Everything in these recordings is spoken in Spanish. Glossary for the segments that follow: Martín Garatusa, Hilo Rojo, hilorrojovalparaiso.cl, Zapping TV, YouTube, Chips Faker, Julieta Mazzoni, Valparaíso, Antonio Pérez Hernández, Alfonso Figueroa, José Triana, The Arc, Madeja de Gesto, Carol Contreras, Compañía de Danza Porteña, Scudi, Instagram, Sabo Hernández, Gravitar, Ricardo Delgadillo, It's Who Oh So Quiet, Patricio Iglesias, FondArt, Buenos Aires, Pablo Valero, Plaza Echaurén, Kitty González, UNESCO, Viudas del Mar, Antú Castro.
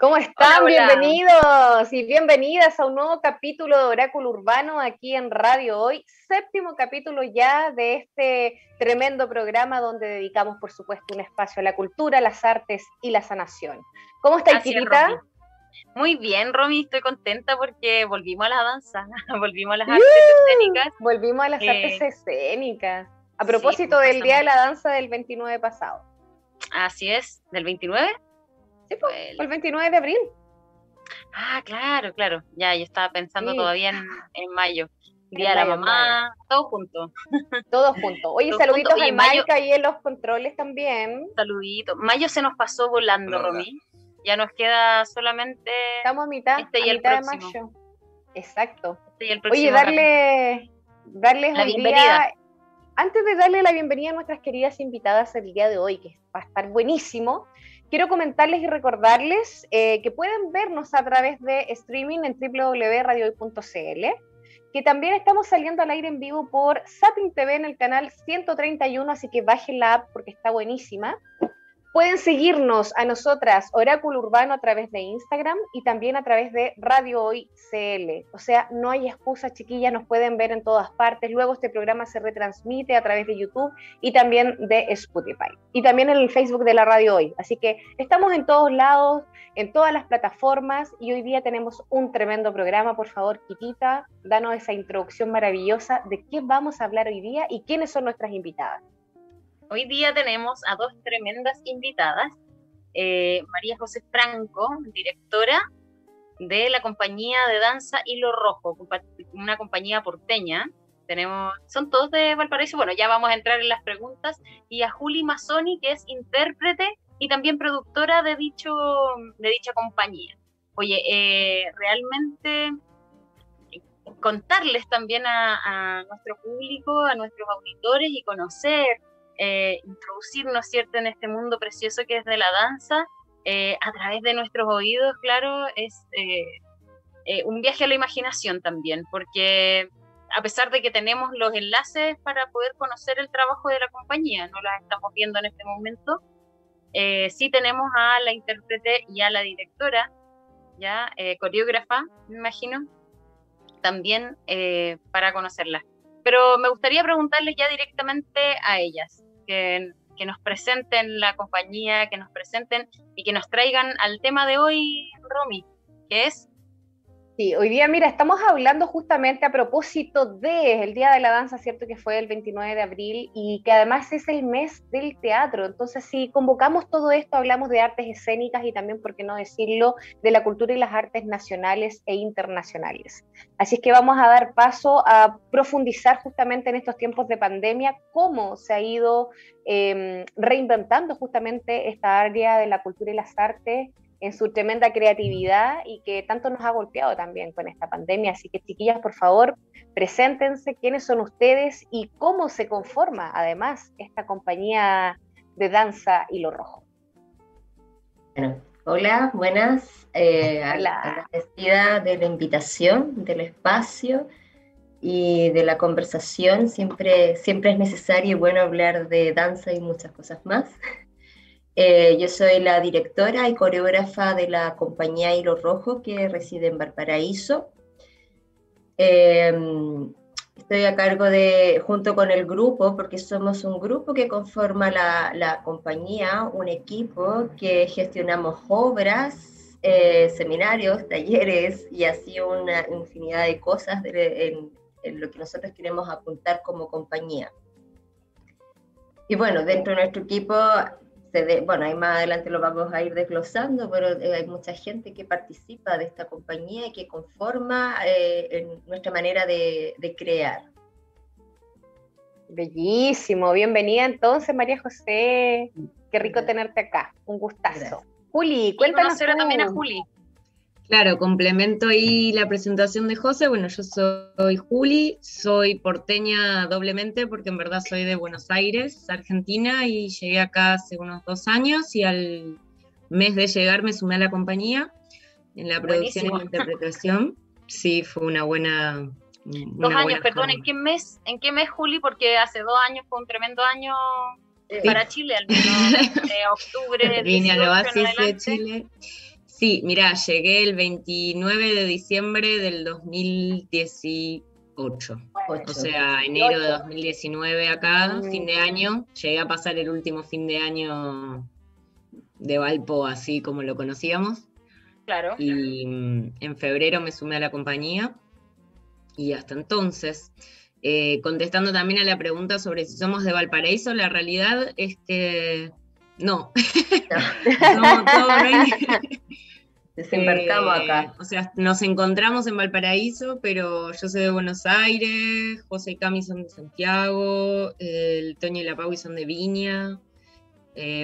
¿Cómo están? Hola, hola. Bienvenidos y bienvenidas a un nuevo capítulo de Oráculo Urbano aquí en Radio Hoy, séptimo capítulo ya de este tremendo programa donde dedicamos, por supuesto, un espacio a la cultura, las artes y la sanación. ¿Cómo estáis, Kirita? Muy bien, Romy, estoy contenta porque volvimos a la danza, volvimos a las artes escénicas. Volvimos a las artes escénicas, a propósito del Día de la Danza del 29 pasado. Así es, ¿del 29? Sí, pues, el 29 de abril. Ah, claro, claro. Ya, yo estaba pensando todavía en mayo. Día de la mamá, todo junto. Todos juntos. Oye, todos saluditos junto. Oye, a Maica ahí en los controles también. Saluditos. Mayo se nos pasó volando, no, Romy. Ya nos queda solamente... Estamos a mitad, y a mitad el próximo de mayo. Exacto. Este y el próximo. Oye, darles la bienvenida. Antes de darle la bienvenida a nuestras queridas invitadas el día de hoy, que va a estar buenísimo, quiero comentarles y recordarles que pueden vernos a través de streaming en www.radiohoy.cl, que también estamos saliendo al aire en vivo por Zapping TV en el canal 131, así que bajen la app porque está buenísima. Pueden seguirnos a nosotras, Oráculo Urbano, a través de Instagram y también a través de Radio Hoy CL. O sea, no hay excusa, chiquillas, nos pueden ver en todas partes. Luego este programa se retransmite a través de YouTube y también de Spotify. Y también en el Facebook de la Radio Hoy. Así que estamos en todos lados, en todas las plataformas y hoy día tenemos un tremendo programa. Por favor, Kitita, danos esa introducción maravillosa de qué vamos a hablar hoy día y quiénes son nuestras invitadas. Hoy día tenemos a dos tremendas invitadas, María José Franco, directora de la compañía de danza Hilo Rojo, una compañía porteña. Son todos de Valparaíso, bueno, ya vamos a entrar en las preguntas, y a Juli Mazzoni, que es intérprete y también productora de dicha compañía. Oye, realmente contarles también a nuestro público, a nuestros auditores y conocer, introducirnos, ¿cierto?, en este mundo precioso que es de la danza, a través de nuestros oídos, claro, es un viaje a la imaginación también, porque a pesar de que tenemos los enlaces para poder conocer el trabajo de la compañía, no las estamos viendo en este momento, sí tenemos a la intérprete y a la directora, ya coreógrafa, me imagino, también para conocerlas. Pero me gustaría preguntarles ya directamente a ellas, que nos presenten la compañía, que nos presenten y que nos traigan al tema de hoy, Romy, que es... Sí, hoy día, mira, estamos hablando justamente a propósito del Día de la Danza, ¿cierto?, que fue el 29 de abril y que además es el mes del teatro. Entonces, si convocamos todo esto, hablamos de artes escénicas y también, por qué no decirlo, de la cultura y las artes nacionales e internacionales. Así es que vamos a dar paso a profundizar justamente en estos tiempos de pandemia cómo se ha ido reinventando justamente esta área de la cultura y las artes en su tremenda creatividad y que tanto nos ha golpeado también con esta pandemia. Así que, chiquillas, por favor, preséntense quiénes son ustedes y cómo se conforma, además, esta compañía de danza Hilo Rojo. Bueno, hola, buenas. Hola. Agradecida de la invitación, del espacio y de la conversación. Siempre es necesario y bueno hablar de danza y muchas cosas más. Yo soy la directora y coreógrafa de la compañía Hilo Rojo, que reside en Valparaíso. Estoy a cargo junto con el grupo, porque somos un grupo que conforma la compañía, un equipo que gestionamos obras, seminarios, talleres y así una infinidad de cosas en lo que nosotros queremos apuntar como compañía. Y bueno, dentro de nuestro equipo... bueno, ahí más adelante lo vamos a ir desglosando, pero hay mucha gente que participa de esta compañía y que conforma en nuestra manera de crear. Bellísimo, bienvenida entonces, María José, qué rico tenerte acá, un gustazo. Gracias. Juli, cuéntanos también a Juli. Claro, complemento ahí la presentación de José. Bueno, yo soy Juli, soy porteña doblemente porque en verdad soy de Buenos Aires, Argentina, y llegué acá hace unos 2 años y al mes de llegar me sumé a la compañía en la producción y la interpretación. Sí, fue una buena... Dos años, perdón, ¿en qué mes, Juli? Porque hace 2 años fue un tremendo año para Chile, al menos octubre. Vine a la base de Chile. Sí, mirá, llegué el 29 de diciembre del 2018. O sea, enero de 2019 acá, fin de año. Llegué a pasar el último fin de año de Valpo, así como lo conocíamos. Claro. Y en febrero me sumé a la compañía. Y hasta entonces, contestando también a la pregunta sobre si somos de Valparaíso, la realidad es que no. Desembarcamos acá. O sea, nos encontramos en Valparaíso, pero yo soy de Buenos Aires, José y Cami son de Santiago, el Toño y la Paui son de Viña.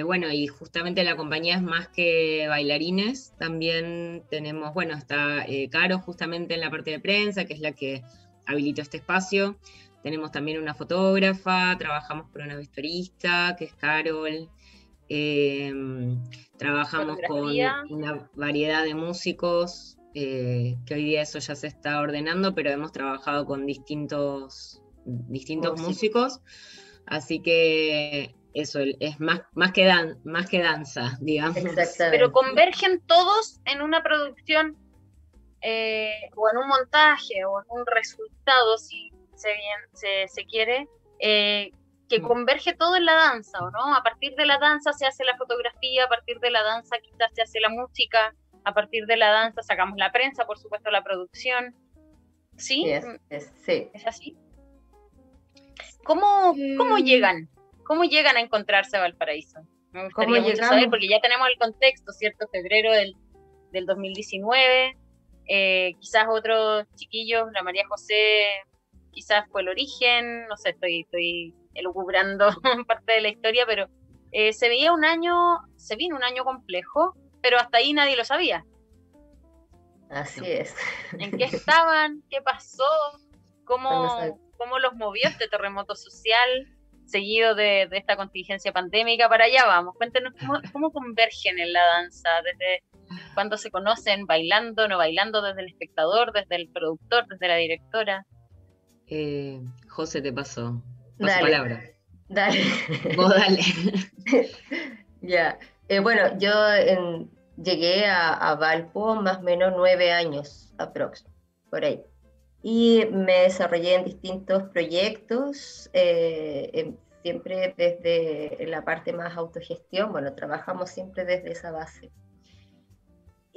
Bueno, y justamente la compañía es más que bailarines, también tenemos, bueno, está Caro justamente en la parte de prensa, que es la que habilitó este espacio. Tenemos también una fotógrafa, trabajamos por una vestuarista, que es Carol. Trabajamos con una variedad de músicos, que hoy día eso ya se está ordenando, pero hemos trabajado con distintos músicos, así que eso es más que danza, digamos. Pero convergen todos en una producción, o en un montaje, o en un resultado, si se quiere, que converge todo en la danza, ¿o no? A partir de la danza se hace la fotografía, a partir de la danza quizás se hace la música, a partir de la danza sacamos la prensa, por supuesto la producción. ¿Sí? Sí. ¿Es así? ¿Cómo llegan? ¿Cómo llegan a encontrarse a Valparaíso? Me gustaría mucho saber, porque ya tenemos el contexto, ¿cierto? Febrero del 2019, quizás otros chiquillos, la María José, quizás fue el origen, no sé, estoy elucubrando parte de la historia, pero se vino un año complejo, pero hasta ahí nadie lo sabía. Así es. ¿En qué estaban? ¿Qué pasó? ¿Cómo los movió este terremoto social seguido de esta contingencia pandémica? Para allá vamos. Cuéntenos cómo convergen en la danza, desde cuándo se conocen, bailando, no bailando, desde el espectador, desde el productor, desde la directora. José, te pasó. Dale. Vos dale. Ya. Bueno, yo llegué a Valpo más o menos 9 años aproximadamente, por ahí. Y me desarrollé en distintos proyectos, siempre desde la parte más autogestión. Bueno, trabajamos siempre desde esa base.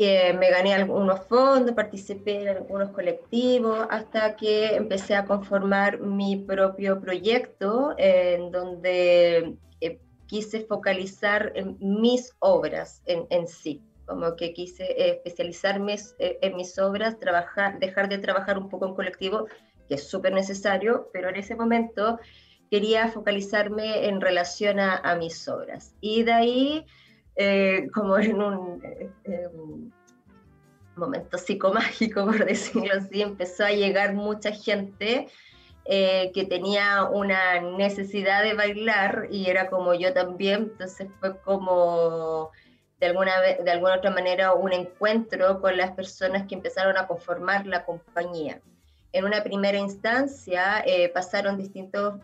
Me gané algunos fondos, participé en algunos colectivos, hasta que empecé a conformar mi propio proyecto, en donde quise focalizar en mis obras en sí. Como que quise especializarme en mis obras, dejar de trabajar un poco en colectivo, que es súper necesario, pero en ese momento quería focalizarme en relación a mis obras. Y de ahí, como en un momento psicomágico, por decirlo así, empezó a llegar mucha gente que tenía una necesidad de bailar, y era como yo también, entonces fue como de alguna otra manera un encuentro con las personas que empezaron a conformar la compañía. En una primera instancia pasaron distintos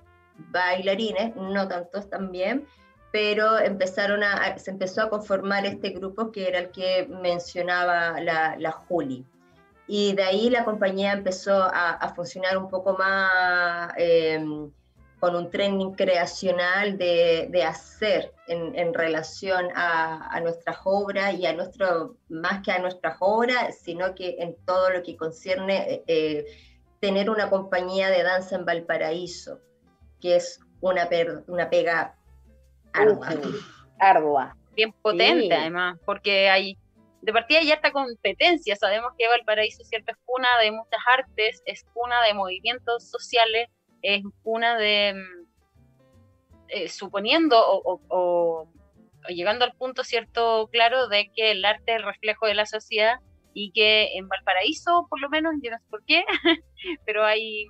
bailarines, no tantos también, pero se empezó a conformar este grupo que era el que mencionaba la Juli. Y de ahí la compañía empezó a funcionar un poco más con un training creacional de hacer en relación a nuestras obras, y más que a nuestras obras, sino que en todo lo que concierne tener una compañía de danza en Valparaíso, que es una pega ardua. Bien potente, sí. Además, porque de partida hay harta competencia. Sabemos que Valparaíso, cierto, es cuna de muchas artes, es cuna de movimientos sociales, es cuna de, suponiendo o llegando al punto, cierto, claro, de que el arte es el reflejo de la sociedad, y que en Valparaíso, por lo menos, yo no sé por qué, pero hay,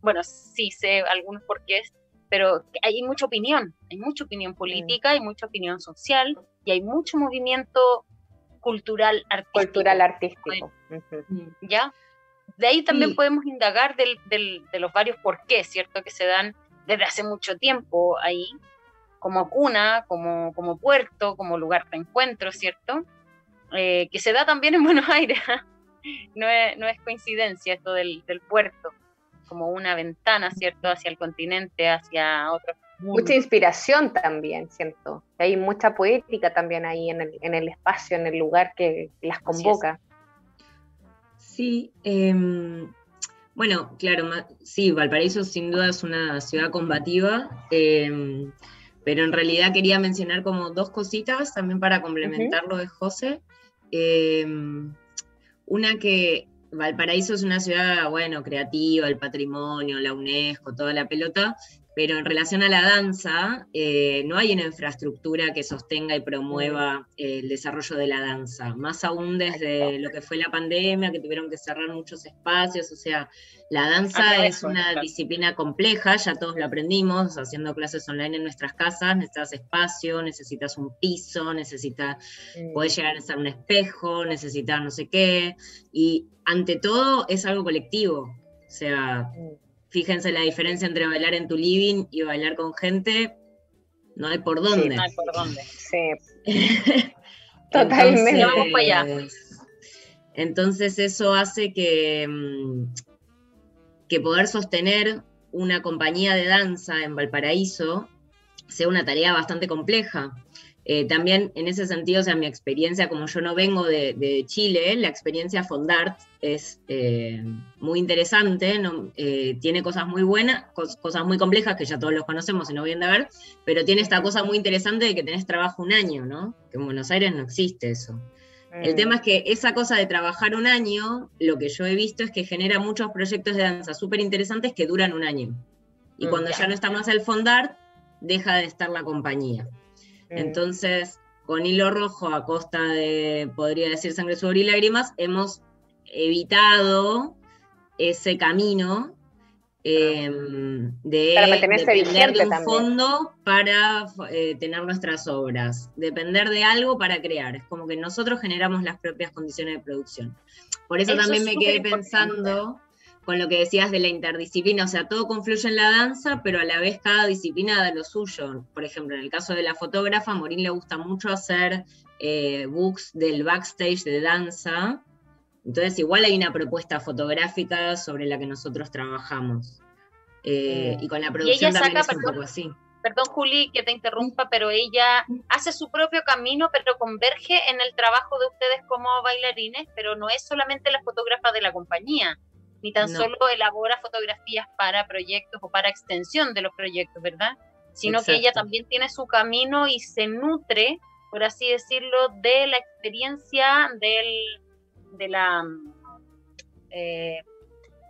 bueno, sí sé algunos porqués, pero hay mucha opinión política, hay mucha opinión social, y hay mucho movimiento cultural artístico. ¿Ya? De ahí también podemos indagar de los varios porqués, ¿cierto? Que se dan desde hace mucho tiempo ahí, como cuna, como puerto, como lugar de encuentro, ¿cierto? que se da también en Buenos Aires. No es coincidencia esto del puerto, como una ventana, ¿cierto?, hacia el continente, hacia otros mundos. Mucha inspiración también, ¿cierto? Hay mucha poética también ahí en el espacio, en el lugar que las convoca. Sí, bueno, claro, sí, Valparaíso sin duda es una ciudad combativa, pero en realidad quería mencionar como dos cositas también para complementar lo de José. Una que Valparaíso es una ciudad, bueno, creativa, el patrimonio, la UNESCO, toda la pelota, pero en relación a la danza, no hay una infraestructura que sostenga y promueva el desarrollo de la danza, más aún desde lo que fue la pandemia, que tuvieron que cerrar muchos espacios. O sea, la danza es una disciplina compleja, ya todos lo aprendimos, haciendo clases online en nuestras casas. Necesitas espacio, necesitas un piso, podés llegar a ser un espejo, necesitas no sé qué, y ante todo es algo colectivo. O sea, fíjense la diferencia entre bailar en tu living y bailar con gente, no hay por dónde. Sí, no hay por dónde, sí. Totalmente. Entonces, vamos para allá. Entonces eso hace que poder sostener una compañía de danza en Valparaíso sea una tarea bastante compleja. También en ese sentido, o sea, mi experiencia, como yo no vengo de Chile, la experiencia FondArt es muy interesante, ¿no? Tiene cosas muy buenas, cosas muy complejas que ya todos los conocemos y no vienen de ver, pero tiene esta cosa muy interesante de que tenés trabajo un año, ¿no? Que en Buenos Aires no existe eso. El tema es que esa cosa de trabajar un año, lo que yo he visto es que genera muchos proyectos de danza súper interesantes que duran un año. Y cuando ya no está más el FondArt, deja de estar la compañía. Entonces, con Hilo Rojo, a costa de, podría decir, sangre, sudor y lágrimas, hemos evitado ese camino de depender de un fondo para tener nuestras obras, depender de algo para crear. Es como que nosotros generamos las propias condiciones de producción. Por eso también me quedé pensando con lo que decías de la interdisciplina. O sea, todo confluye en la danza, pero a la vez cada disciplina da lo suyo. Por ejemplo, en el caso de la fotógrafa, a Maureen le gusta mucho hacer books del backstage de danza, entonces igual hay una propuesta fotográfica sobre la que nosotros trabajamos. Y con la producción también es un poco así. Perdón, Juli, que te interrumpa, pero ella hace su propio camino, pero converge en el trabajo de ustedes como bailarines, pero no es solamente la fotógrafa de la compañía, ni tan solo elabora fotografías para proyectos o para extensión de los proyectos, ¿verdad? Sino que ella también tiene su camino y se nutre, por así decirlo, de la experiencia de la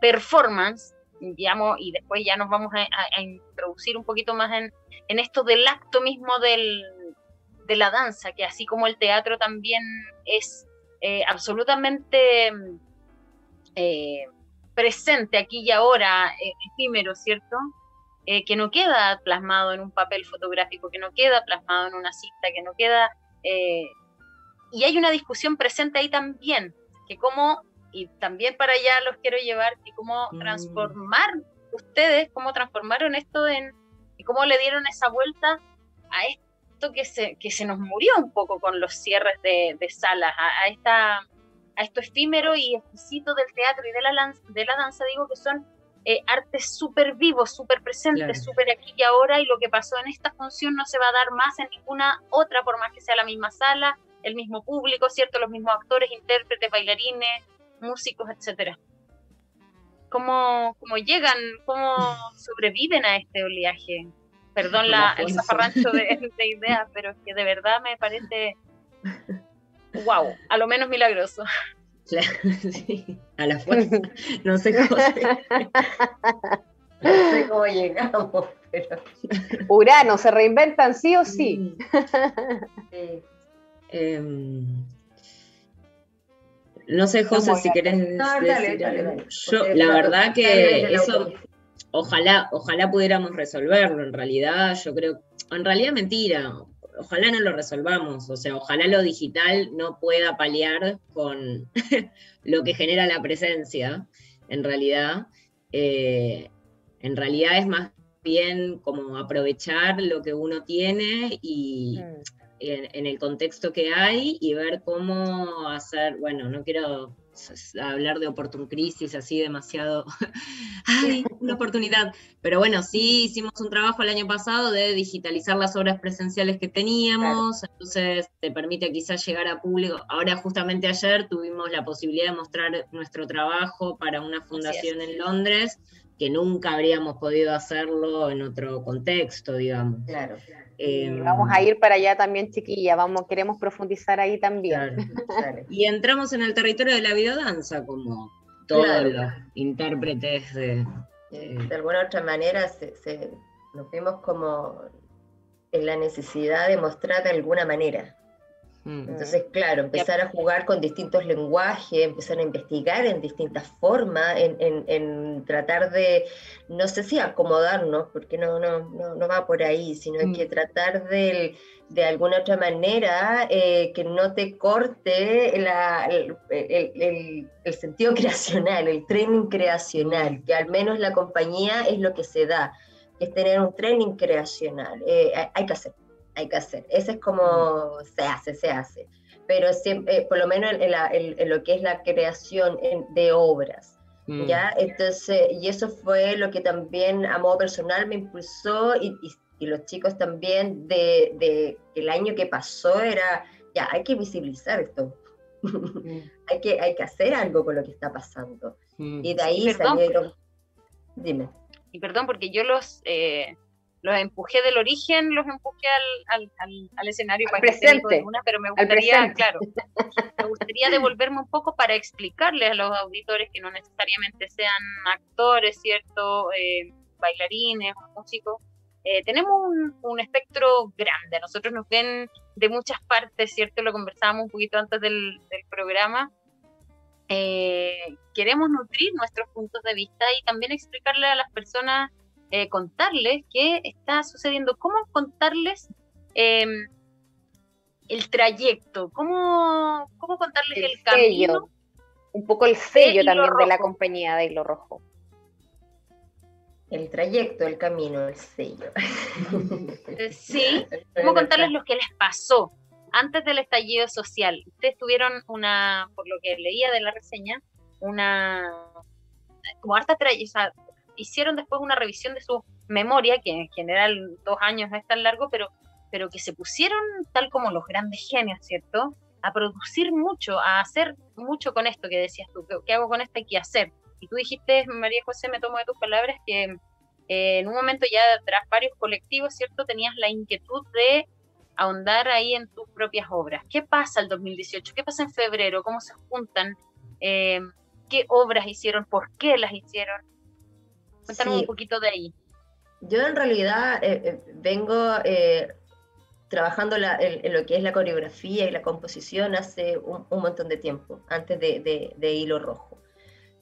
performance, digamos, y después ya nos vamos a introducir un poquito más en esto del acto mismo de la danza, que así como el teatro también es absolutamente presente aquí y ahora, efímero, ¿cierto? Que no queda plasmado en un papel fotográfico, que no queda plasmado en una cinta, que no queda... y hay una discusión presente ahí también, que cómo, y también para allá los quiero llevar, que cómo transformar ustedes, cómo transformaron esto y cómo le dieron esa vuelta a esto que se nos murió un poco con los cierres de salas, a esto efímero y exquisito del teatro y de la danza, digo, que son artes súper vivos, súper presentes, súper aquí y ahora, y lo que pasó en esta función no se va a dar más en ninguna otra, por más que sea la misma sala, el mismo público, ¿cierto? Los mismos actores, intérpretes, bailarines, músicos, etc. ¿Cómo llegan, cómo sobreviven a este oleaje? Perdón el zafarrancho de ideas, pero es que de verdad me parece... ¡Wow! A lo menos milagroso. Claro, sí, a la fuerza. No sé cómo llegamos, pero... Urano, se reinventan sí o sí. Sí. No sé, José, si querés decir dale. Yo, la verdad que eso ojalá pudiéramos resolverlo. En realidad yo creo, en realidad mentira, ojalá no lo resolvamos. O sea, ojalá lo digital no pueda paliar con lo que genera la presencia. En realidad es más bien como aprovechar lo que uno tiene y en el contexto que hay y ver cómo hacer, bueno, no quiero hablar de crisis así demasiado, ¡ay, una oportunidad! Pero bueno, sí hicimos un trabajo el año pasado de digitalizar las obras presenciales que teníamos, claro. Entonces te permite quizás llegar a público. Ahora justamente ayer tuvimos la posibilidad de mostrar nuestro trabajo para una fundación en Londres, que nunca habríamos podido hacerlo en otro contexto, digamos. Claro, claro. Vamos a ir para allá también, chiquilla, queremos profundizar ahí también. Claro, claro. Y entramos en el territorio de la videodanza, como todos los intérpretes de... De alguna otra manera nos vimos como en la necesidad de mostrar de alguna manera. Entonces, claro, empezar a jugar con distintos lenguajes, empezar a investigar en distintas formas, en tratar de, no sé si acomodarnos, porque no va por ahí, sino que tratar de alguna otra manera que no te corte el sentido creacional, el training creacional, que al menos la compañía es lo que se da, que es tener un training creacional, hay que hacerlo. Hay que hacer, ese es como se hace, pero siempre, por lo menos en lo que es la creación de obras, ¿ya? Entonces, y eso fue lo que también a modo personal me impulsó, y los chicos también, el año que pasó era, ya, hay que visibilizar esto, hay que hacer algo con lo que está pasando, y de ahí salieron, dime. Y perdón, porque yo los empujé del origen, los empujé al escenario al presente, pero me gustaría, devolverme un poco para explicarles a los auditores que no necesariamente sean actores, ¿cierto? Bailarines, músicos. Tenemos un espectro grande, a nosotros nos ven de muchas partes, ¿cierto? Lo conversábamos un poquito antes del programa. Queremos nutrir nuestros puntos de vista y también explicarle a las personas, contarles qué está sucediendo, cómo contarles el trayecto, cómo contarles el camino. Un poco el sello también de la compañía de Hilo Rojo. El trayecto, el camino, el sello. Sí, cómo contarles lo que les pasó antes del estallido social. Ustedes tuvieron una, por lo que leía de la reseña, como harta trayectoria. Hicieron después una revisión de su memoria, que en general 2 años no es tan largo, pero que se pusieron, tal como los grandes genios, ¿cierto?, a producir mucho, a hacer mucho con esto que decías tú, ¿qué hago con esto? Hay que hacer. Y tú dijiste, María José, me tomo de tus palabras, que en un momento ya tras varios colectivos, ¿cierto?, tenías la inquietud de ahondar ahí en tus propias obras. ¿Qué pasa el 2018? ¿Qué pasa en febrero? ¿Cómo se juntan? ¿Qué obras hicieron? ¿Por qué las hicieron? Cuéntanos un poquito de ahí. Yo en realidad vengo trabajando en lo que es la coreografía y la composición hace un montón de tiempo, antes de Hilo Rojo.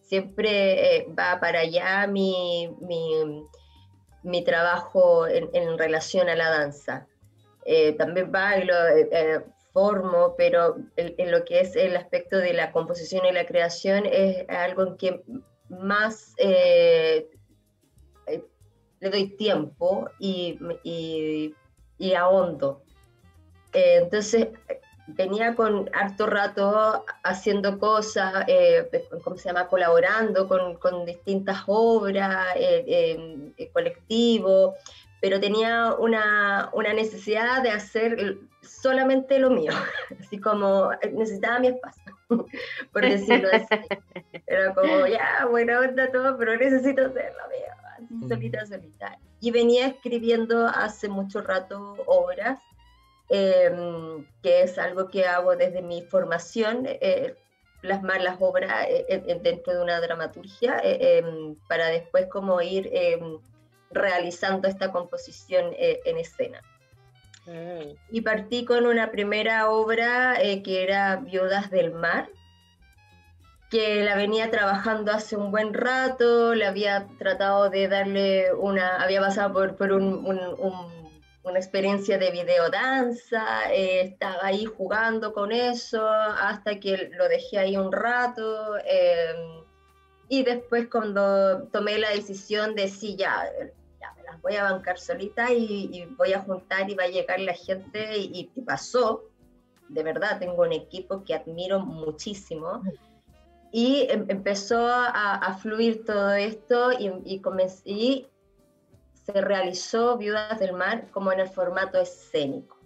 Siempre va para allá mi trabajo en relación a la danza. También bailo, formo, pero en lo que es el aspecto de la composición y la creación es algo en que más... le doy tiempo y ahondo. Entonces venía con harto rato haciendo cosas, colaborando con distintas obras, colectivos, pero tenía una necesidad de hacer solamente lo mío, así como necesitaba mi espacio, por decirlo así. Era como, ya, buena onda todo, pero necesito hacer lo mío. solita. Y venía escribiendo hace mucho rato obras, que es algo que hago desde mi formación, plasmar las obras dentro de una dramaturgia, para después como ir realizando esta composición en escena. Y partí con una primera obra que era Viudas del Mar, que la venía trabajando hace un buen rato, la había tratado de darle había pasado por una experiencia de videodanza, estaba ahí jugando con eso, hasta que lo dejé ahí un rato, y después cuando tomé la decisión de, sí, ya las voy a bancar solita y voy a juntar y va a llegar la gente y pasó. De verdad, tengo un equipo que admiro muchísimo. Y empezó a fluir todo esto y se realizó Viudas del Mar como en el formato escénico.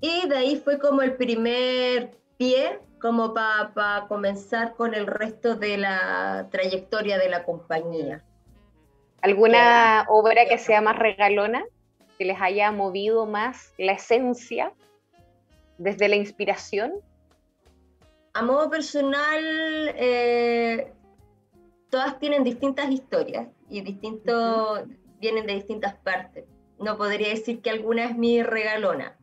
Y de ahí fue como el primer pie, como para comenzar con el resto de la trayectoria de la compañía. ¿Alguna obra que sea más regalona, que les haya movido más la esencia desde la inspiración? A modo personal, todas tienen distintas historias y vienen de distintas partes. No podría decir que alguna es mi regalona,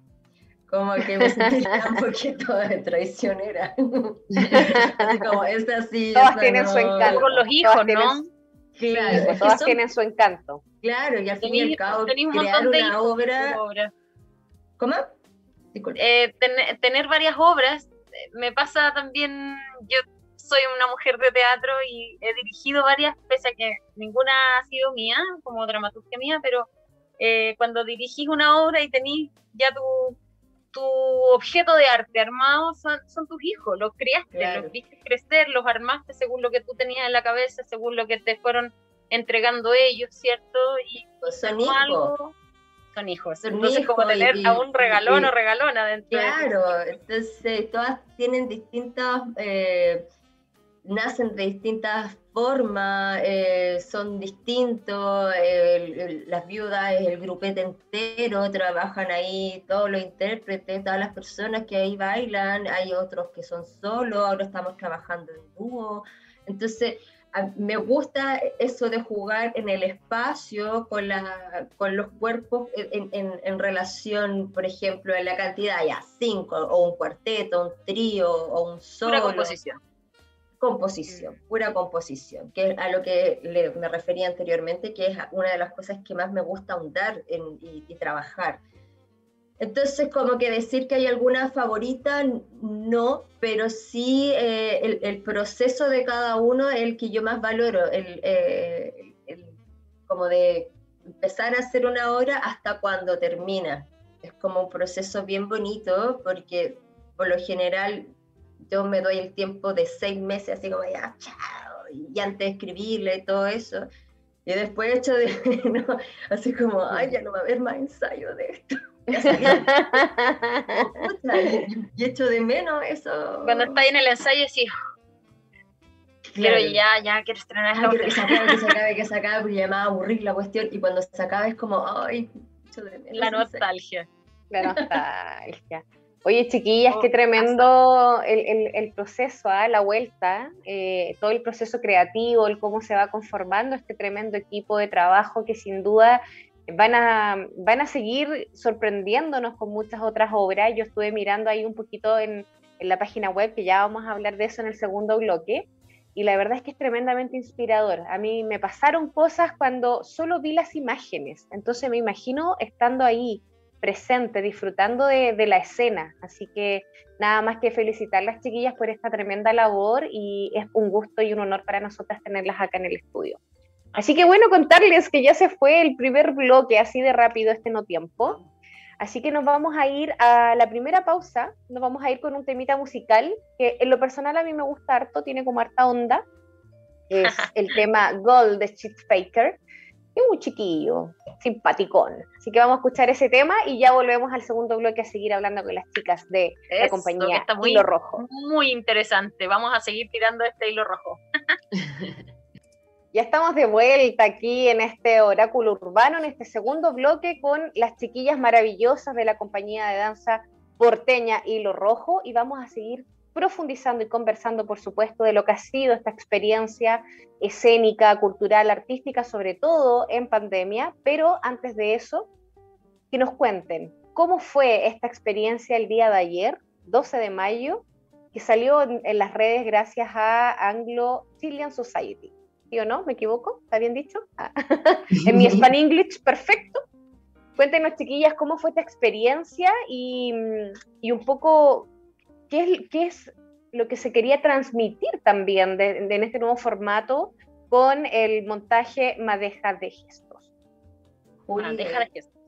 como que me sentiría un poquito de traicionera. Así como, esta sí, todas esta tienen no. Su encanto. Con los hijos, todas, ¿no? Claro, sí, todas tienen su encanto. Claro, y al fin y al cabo, crear una obra... ¿Cómo? Tener varias obras, me pasa también, yo soy una mujer de teatro y he dirigido varias, pese a que ninguna ha sido mía, como dramaturgia mía, pero cuando dirigís una obra y tenés ya tu objeto de arte armado, son tus hijos, los criaste, claro. Los viste crecer, los armaste según lo que tú tenías en la cabeza, según lo que te fueron entregando ellos, ¿cierto? Y pues son hijos. Son hijos, entonces como tener a un regalón o regalona dentro. Claro, entonces todas tienen distintas, nacen de distintas formas, son distintos, las viudas, el grupete entero, trabajan ahí todos los intérpretes, todas las personas que ahí bailan, hay otros que son solos, ahora estamos trabajando en dúo, entonces... Me gusta eso de jugar en el espacio con los cuerpos en relación, por ejemplo, en la cantidad, ya 5, o un cuarteto, un trío, o un solo. Pura composición. Pura composición, que es a lo que me refería anteriormente, que es una de las cosas que más me gusta ahondar y trabajar. Entonces, como que decir que hay alguna favorita, no, pero sí el proceso de cada uno es el que yo más valoro, como de empezar a hacer una obra hasta cuando termina. Es como un proceso bien bonito, porque por lo general yo me doy el tiempo de 6 meses, así como ya, chao, y antes de escribirle y todo eso. Y después hecho de, ¿no? Así como, ay, ya no va a haber más ensayo de esto. Y echo de menos eso. Cuando está ahí en el ensayo, sí. Claro. Pero ya quiero estrenar esta obra. Que se acabe, porque ya me va a aburrir la cuestión. Y cuando se acaba es como, ay, echo de menos. La nostalgia. Oye, chiquillas, qué tremendo el proceso, la vuelta, todo el proceso creativo, el cómo se va conformando este tremendo equipo de trabajo que sin duda... Van a seguir sorprendiéndonos con muchas otras obras. Yo estuve mirando ahí un poquito en la página web, que ya vamos a hablar de eso en el segundo bloque, y la verdad es que es tremendamente inspirador. A mí me pasaron cosas cuando solo vi las imágenes, entonces me imagino estando ahí, presente, disfrutando de la escena. Así que nada más que felicitar a las chiquillas por esta tremenda labor, y es un gusto y un honor para nosotras tenerlas acá en el estudio. Así que bueno, contarles que ya se fue el primer bloque, así de rápido este no tiempo. Así que nos vamos a ir a la primera pausa, nos vamos a ir con un temita musical, que en lo personal a mí me gusta harto, tiene como harta onda, es el tema Gold de Chips Faker, es un chiquillo, simpaticón. Así que vamos a escuchar ese tema y ya volvemos al segundo bloque a seguir hablando con las chicas de la compañía Hilo Rojo. Muy interesante, vamos a seguir tirando este hilo rojo. Ya estamos de vuelta aquí en este Oráculo Urbano, en este segundo bloque, con las chiquillas maravillosas de la compañía de danza porteña Hilo Rojo, y vamos a seguir profundizando y conversando, por supuesto, de lo que ha sido esta experiencia escénica, cultural, artística, sobre todo en pandemia. Pero antes de eso, que nos cuenten cómo fue esta experiencia el día de ayer, 12 de mayo, que salió en las redes gracias a Anglo Chilean Society. ¿Sí o no? ¿Me equivoco? ¿Está bien dicho? En mi Spanish English, perfecto. Cuéntenos, chiquillas, cómo fue esta experiencia y un poco qué es lo que se quería transmitir también en este nuevo formato con el montaje Madeja de Gestos. Madeja de Gesto.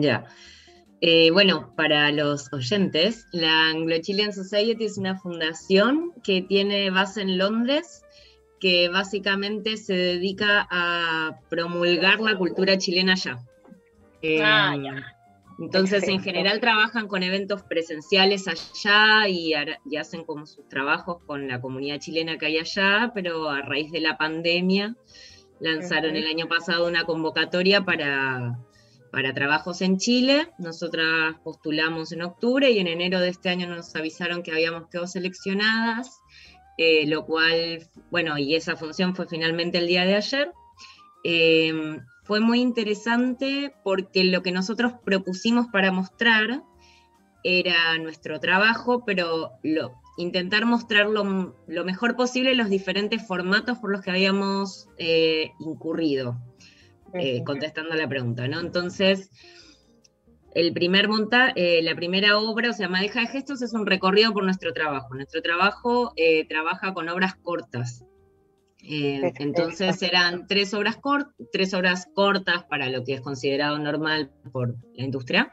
Ya. Bueno, para los oyentes, la Anglo Chilean Society es una fundación que tiene base en Londres, que básicamente se dedica a promulgar la cultura chilena allá. Entonces, perfecto, en general trabajan con eventos presenciales allá y hacen como sus trabajos con la comunidad chilena que hay allá, pero a raíz de la pandemia lanzaron el año pasado una convocatoria para trabajos en Chile. Nosotras postulamos en octubre y en enero de este año nos avisaron que habíamos quedado seleccionadas, lo cual, bueno, y esa función fue finalmente el día de ayer. Fue muy interesante porque lo que nosotros propusimos para mostrar era nuestro trabajo, pero intentar mostrar lo mejor posible los diferentes formatos por los que habíamos incurrido. Contestando la pregunta, ¿no? Entonces, la primera obra, o sea, Madeja de Gestos, es un recorrido por nuestro trabajo. Nuestro trabajo trabaja con obras cortas. Entonces eran tres obras cortas para lo que es considerado normal por la industria.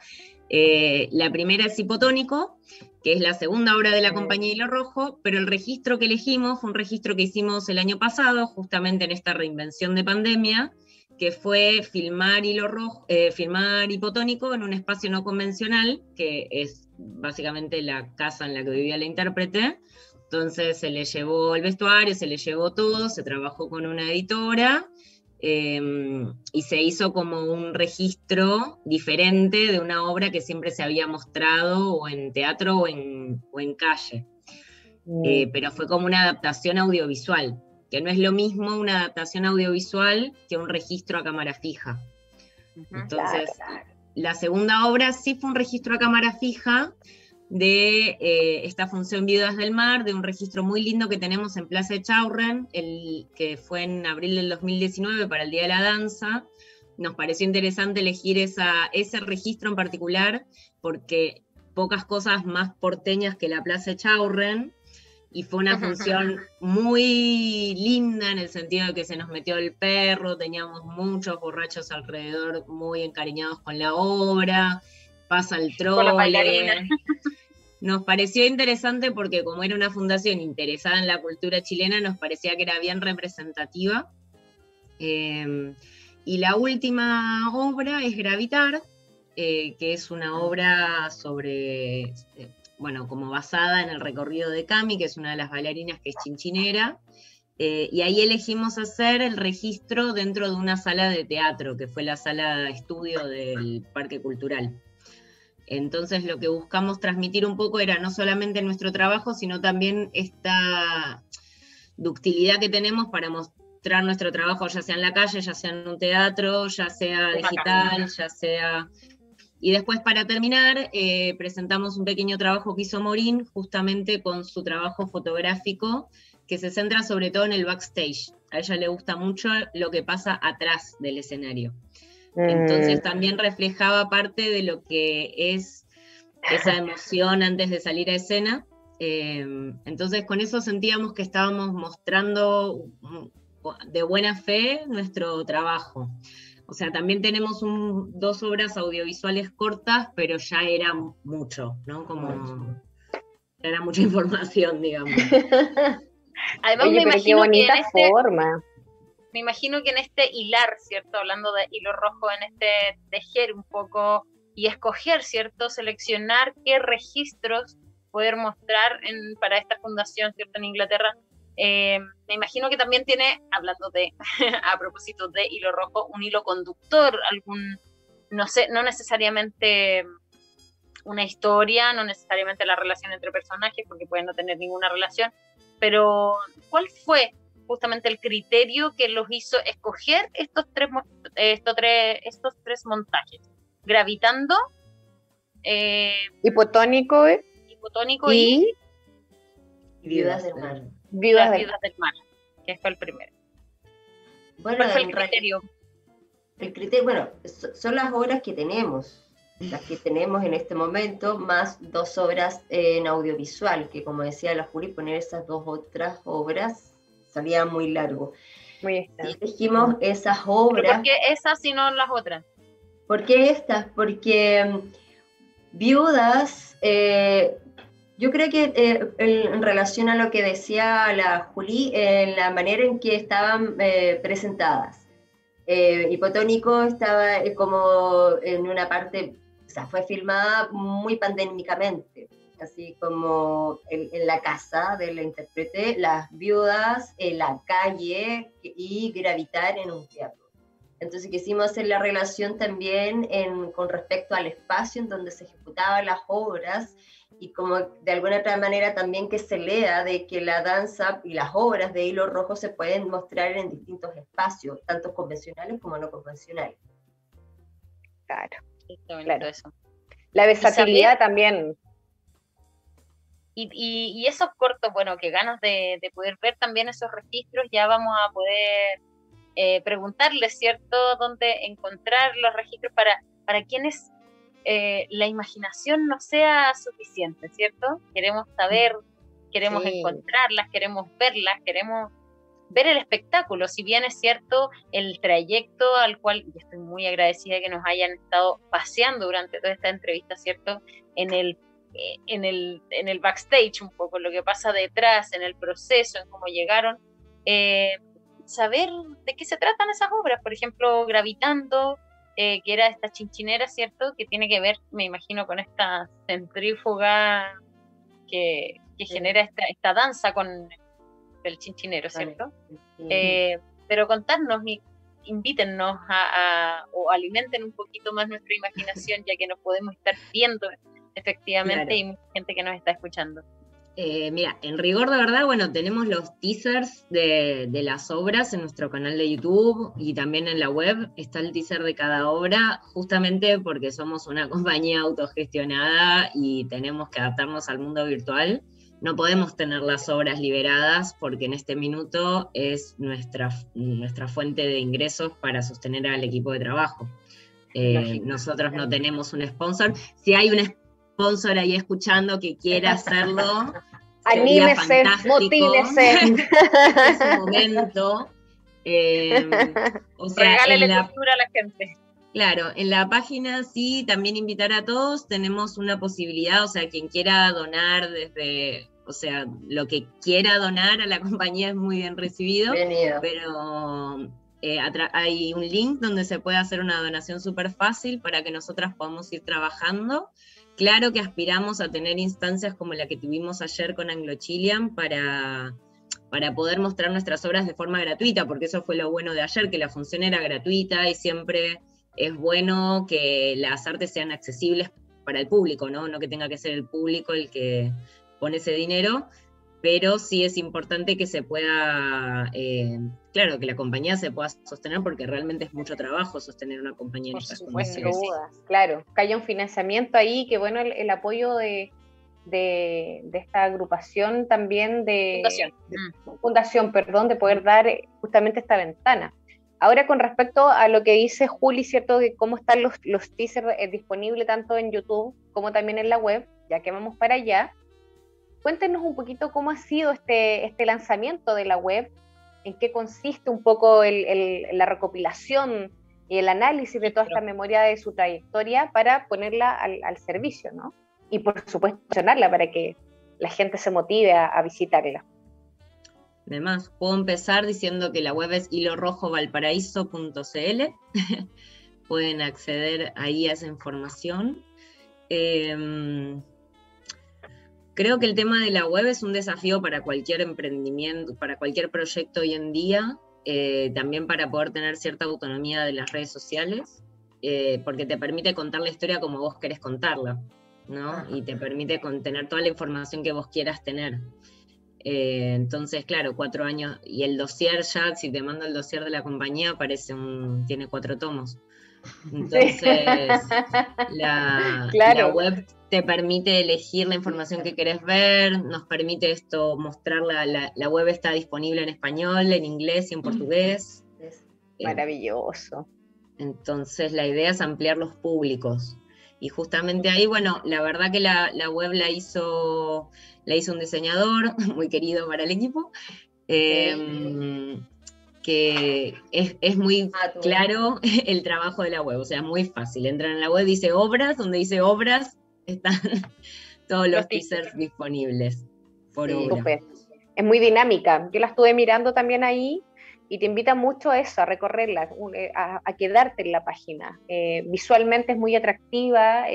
La primera es Hipotónico, que es la segunda obra de la compañía Hilo Rojo, pero el registro que elegimos fue un registro que hicimos el año pasado, justamente en esta reinvención de pandemia, que fue filmar Hipotónico en un espacio no convencional, que es básicamente la casa en la que vivía la intérprete. Entonces se le llevó el vestuario, se le llevó todo, se trabajó con una editora, y se hizo como un registro diferente de una obra que siempre se había mostrado o en teatro o en calle. Pero fue como una adaptación audiovisual, que no es lo mismo una adaptación audiovisual que un registro a cámara fija. Entonces, la segunda obra sí fue un registro a cámara fija de esta función Viudas del Mar, de un registro muy lindo que tenemos en Plaza Echaurén, que fue en abril del 2019 para el Día de la Danza. Nos pareció interesante elegir ese registro en particular, porque pocas cosas más porteñas que la Plaza Echaurén, y fue una función muy linda en el sentido de que se nos metió el perro, teníamos muchos borrachos alrededor muy encariñados con la obra, pasa el trole. Nos pareció interesante porque como era una fundación interesada en la cultura chilena, nos parecía que era bien representativa. Y la última obra es Gravitar, que es una obra sobre... bueno, como basada en el recorrido de Cami, que es una de las bailarinas que es chinchinera, y ahí elegimos hacer el registro dentro de una sala de teatro, que fue la sala de estudio del Parque Cultural. Entonces lo que buscamos transmitir un poco era no solamente nuestro trabajo, sino también esta ductilidad que tenemos para mostrar nuestro trabajo, ya sea en la calle, ya sea en un teatro, ya sea digital, ya sea... Y después, para terminar, presentamos un pequeño trabajo que hizo Maureen, justamente con su trabajo fotográfico, que se centra sobre todo en el backstage. A ella le gusta mucho lo que pasa atrás del escenario. Entonces también reflejaba parte de lo que es esa emoción antes de salir a escena. Entonces con eso sentíamos que estábamos mostrando de buena fe nuestro trabajo. O sea, también tenemos dos obras audiovisuales cortas, pero ya era mucho, ¿no? Como era mucha información, digamos. Además, oye, me imagino qué bonita que forma. Me imagino que en este hilar, ¿cierto? Hablando de hilo rojo, en este tejer un poco y escoger, ¿cierto? Seleccionar qué registros poder mostrar para esta fundación, ¿cierto? En Inglaterra. Me imagino que también tiene, hablando de, a propósito de hilo rojo, un hilo conductor, algún, no sé, no necesariamente una historia, no necesariamente la relación entre personajes, porque pueden no tener ninguna relación, pero ¿cuál fue justamente el criterio que los hizo escoger estos tres montajes? Gravitando, Hipotónico y Viudas del Mar. Viudas del Mar, que fue el primero. Bueno, ¿cuál fue el criterio? Bueno, son las obras que tenemos, en este momento, más dos obras en audiovisual, que como decía la Juli, poner esas dos otras obras salía muy largo. muy extenso. Y elegimos esas obras. ¿Por qué esas y no las otras? ¿Por qué estas? Porque Viudas, yo creo que en relación a lo que decía la Juli, en la manera en que estaban presentadas. Hipotónico estaba como en una parte, o sea, fue filmada muy pandémicamente, así como en la casa de la intérprete, las viudas, en la calle y Gravitar en un teatro. Entonces quisimos hacer la relación también con respecto al espacio en donde se ejecutaban las obras y como de alguna otra manera también que se lea de que la danza y las obras de Hilo Rojo se pueden mostrar en distintos espacios, tanto convencionales como no convencionales. Claro, claro. Eso. La versatilidad también. Y esos cortos, bueno, que ganas de poder ver también esos registros, ya vamos a poder... preguntarles, ¿cierto?, dónde encontrar los registros para quienes la imaginación no sea suficiente, ¿cierto? Queremos saber, queremos encontrarlas, queremos verlas, queremos ver el espectáculo, si bien es cierto el trayecto al cual, y estoy muy agradecida que nos hayan estado paseando durante toda esta entrevista, ¿cierto?, en el backstage un poco, lo que pasa detrás, en el proceso, en cómo llegaron, saber de qué se tratan esas obras, por ejemplo, Gravitando, que era esta chinchinera, ¿cierto?, que tiene que ver, me imagino, con esta centrífuga que genera esta danza con el chinchinero, ¿cierto? Sí. Pero contarnos y invítennos o alimenten un poquito más nuestra imaginación, ya que nos podemos estar viendo efectivamente, claro, y mucha gente que nos está escuchando. Mira, en rigor de verdad, bueno, tenemos los teasers de las obras en nuestro canal de YouTube y también en la web está el teaser de cada obra, justamente porque somos una compañía autogestionada y tenemos que adaptarnos al mundo virtual. No podemos tener las obras liberadas porque en este minuto es nuestra fuente de ingresos para sostener al equipo de trabajo. Nosotros no tenemos un sponsor. Si hay un sponsor ahí escuchando que quiera hacerlo, anímese, motívese. Es un momento. O sea, regálele lectura a la gente. Claro, en la página sí, también invitar a todos, tenemos una posibilidad, o sea, quien quiera donar desde, o sea, lo que quiera donar a la compañía es muy bien recibido. Bienvenido. Pero... hay un link donde se puede hacer una donación súper fácil para que nosotras podamos ir trabajando. Claro que aspiramos a tener instancias como la que tuvimos ayer con Anglo Chilean para poder mostrar nuestras obras de forma gratuita, porque eso fue lo bueno de ayer, que la función era gratuita y siempre es bueno que las artes sean accesibles para el público, ¿no? No que tenga que ser el público el que pone ese dinero, pero sí es importante que se pueda, claro, que la compañía se pueda sostener, porque realmente es mucho trabajo sostener una compañía en estas condiciones. Claro, que haya un financiamiento ahí, que bueno, el apoyo de esta agrupación también, de fundación, de poder dar justamente esta ventana. Ahora con respecto a lo que dice Juli, ¿cierto?, de cómo están los teasers disponibles tanto en YouTube como también en la web, ya que vamos para allá. Cuéntenos un poquito cómo ha sido este lanzamiento de la web, en qué consiste un poco la recopilación y el análisis de toda esta memoria de su trayectoria para ponerla al servicio, ¿no? Y por supuesto mencionarla para que la gente se motive a visitarla. Además, puedo empezar diciendo que la web es hilorrojovalparaiso.cl. Pueden acceder ahí a esa información. Creo que el tema de la web es un desafío para cualquier emprendimiento, para cualquier proyecto hoy en día, también para poder tener cierta autonomía de las redes sociales, porque te permite contar la historia como vos querés contarla, ¿no? Y te permite contener toda la información que vos quieras tener. Entonces, claro, 4 años, y el dossier ya, si te mando el dossier de la compañía, tiene 4 tomos. Entonces, la web te permite elegir la información que querés ver, nos permite esto mostrarla, la web está disponible en español, en inglés y en portugués. Es maravilloso. Entonces la idea es ampliar los públicos. Y justamente ahí, bueno, la verdad que la web la hizo un diseñador muy querido para el equipo. que es muy claro el trabajo de la web, o sea, muy fácil, entran en la web, dice obras, donde dice obras, están todos los teasers disponibles por obra. Es muy dinámica, yo la estuve mirando también ahí, y te invita mucho a eso, a recorrerla, a quedarte en la página. Visualmente es muy atractiva,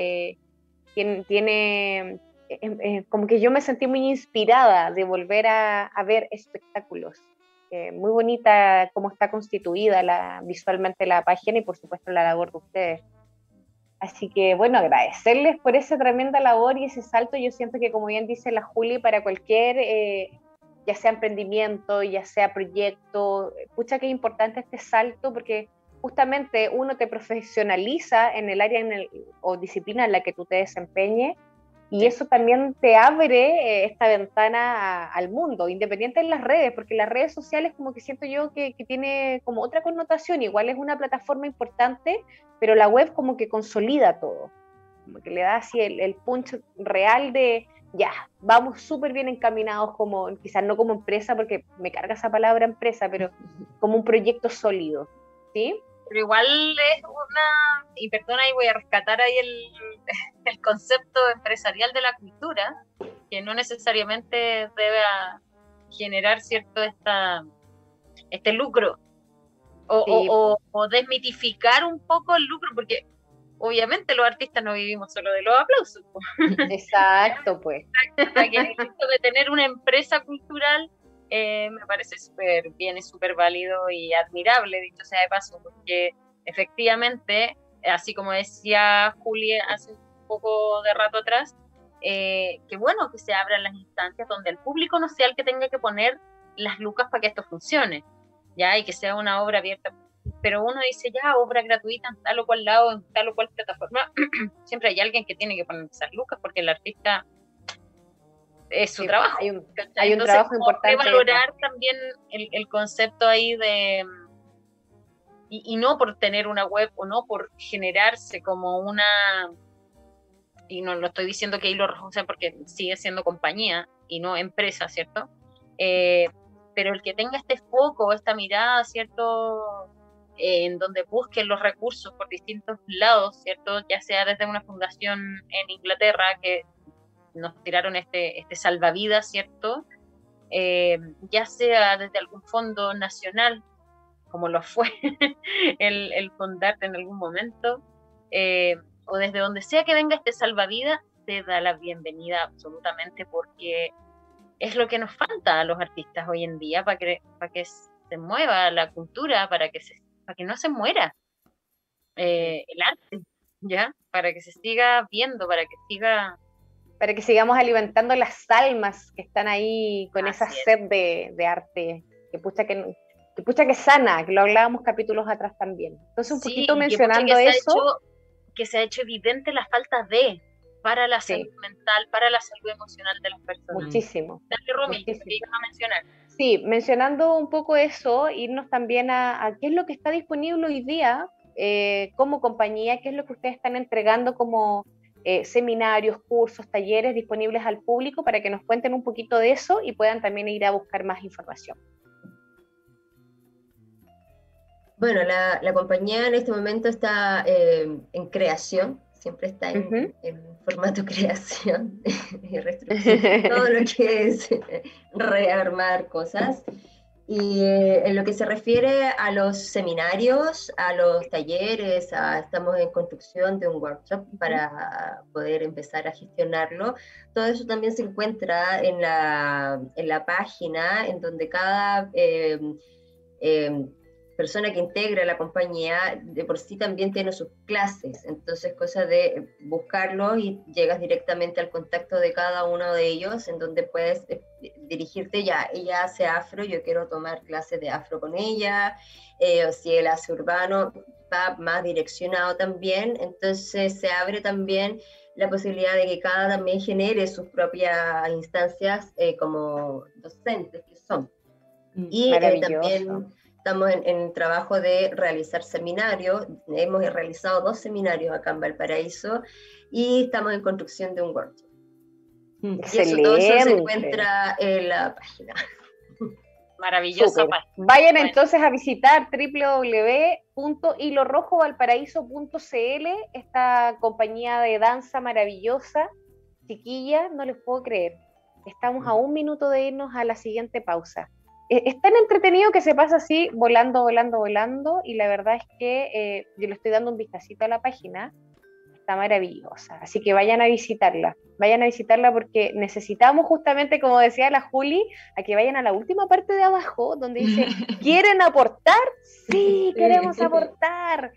como que yo me sentí muy inspirada de volver a ver espectáculos. Muy bonita cómo está constituida visualmente la página y por supuesto la labor de ustedes. Así que bueno, agradecerles por esa tremenda labor y ese salto. Yo siento que, como bien dice la Juli, para cualquier, ya sea emprendimiento, ya sea proyecto, pucha que es importante este salto, porque justamente uno te profesionaliza en el área o disciplina en la que tú te desempeñes, y eso también te abre esta ventana al mundo, independiente de las redes, porque las redes sociales como que siento yo que tiene como otra connotación, igual es una plataforma importante, pero la web como que consolida todo, como que le da así el punch real de ya, vamos súper bien encaminados, como quizás no como empresa, porque me carga esa palabra empresa, pero como un proyecto sólido, ¿sí? Pero igual es una, y perdona, ahí voy a rescatar ahí el concepto empresarial de la cultura, que no necesariamente debe generar cierto este lucro, o desmitificar un poco el lucro, porque obviamente los artistas no vivimos solo de los aplausos. Exacto, pues. Exacto, que el hecho de tener una empresa cultural me parece súper bien, es súper válido y admirable, dicho sea de paso, porque efectivamente, así como decía Julia hace un poco de rato atrás, que bueno que se abran las instancias donde el público no sea el que tenga que poner las lucas para que esto funcione, ya, y que sea una obra abierta. Pero uno dice, ya, obra gratuita en tal o cual lado, en tal o cual plataforma, siempre hay alguien que tiene que poner esas lucas, porque el artista es su trabajo. Hay un entonces, trabajo importante. Valorar también el concepto ahí de, y no por tener una web, o no por generarse como una, y no lo estoy diciendo que Hilo Rojo, porque sigue siendo compañía y no empresa, ¿cierto? Pero el que tenga este foco, esta mirada, ¿cierto?, en donde busquen los recursos por distintos lados, ¿cierto? Ya sea desde una fundación en Inglaterra que nos tiraron este salvavidas, ¿cierto? Ya sea desde algún fondo nacional, como lo fue el FondArt en algún momento, o desde donde sea que venga este salvavidas, te da la bienvenida absolutamente, porque es lo que nos falta a los artistas hoy en día para que se mueva la cultura, para que no se muera el arte, ¿ya? Para que se siga viendo, para que sigamos alimentando las almas que están ahí con esa sed de arte, que pucha que sana, que lo hablábamos capítulos atrás también. Entonces un poquito mencionando eso. Que se ha hecho evidente la falta de, para la salud mental, para la salud emocional de las personas. Muchísimo. Dale, Romy, que ibas a mencionar. Sí, mencionando un poco eso, irnos también a qué es lo que está disponible hoy día como compañía, qué es lo que ustedes están entregando como seminarios, cursos, talleres disponibles al público, para que nos cuenten un poquito de eso y puedan también ir a buscar más información. Bueno, la compañía en este momento está en creación, siempre está en formato creación y reestructuración, todo lo que es rearmar cosas. Y en lo que se refiere a los seminarios, a los talleres, estamos en construcción de un workshop para poder empezar a gestionarlo. Todo eso también se encuentra en la página, en donde cada persona que integra la compañía de por sí también tiene sus clases, entonces cosa de buscarlos y llegas directamente al contacto de cada uno de ellos, en donde puedes dirigirte, ya, ella hace afro, yo quiero tomar clases de afro con ella, o si él hace urbano, va más direccionado también, entonces se abre también la posibilidad de que cada también genere sus propias instancias como docentes que son. Y también estamos en el trabajo de realizar seminarios, hemos realizado 2 seminarios acá en Valparaíso y estamos en construcción de un workshop. Excelente. Y eso, todo eso se encuentra en la página. Maravilloso. Vayan entonces a visitar www.hilorrojovalparaiso.cl, esta compañía de danza maravillosa. Chiquilla, no les puedo creer. Estamos a un minuto de irnos a la siguiente pausa. Es tan entretenido que se pasa así, volando, volando, volando, y la verdad es que yo le estoy dando un vistacito a la página, está maravillosa, así que vayan a visitarla porque necesitamos justamente, como decía la Juli, a que vayan a la última parte de abajo, donde dice, ¿quieren aportar? Sí, queremos aportar,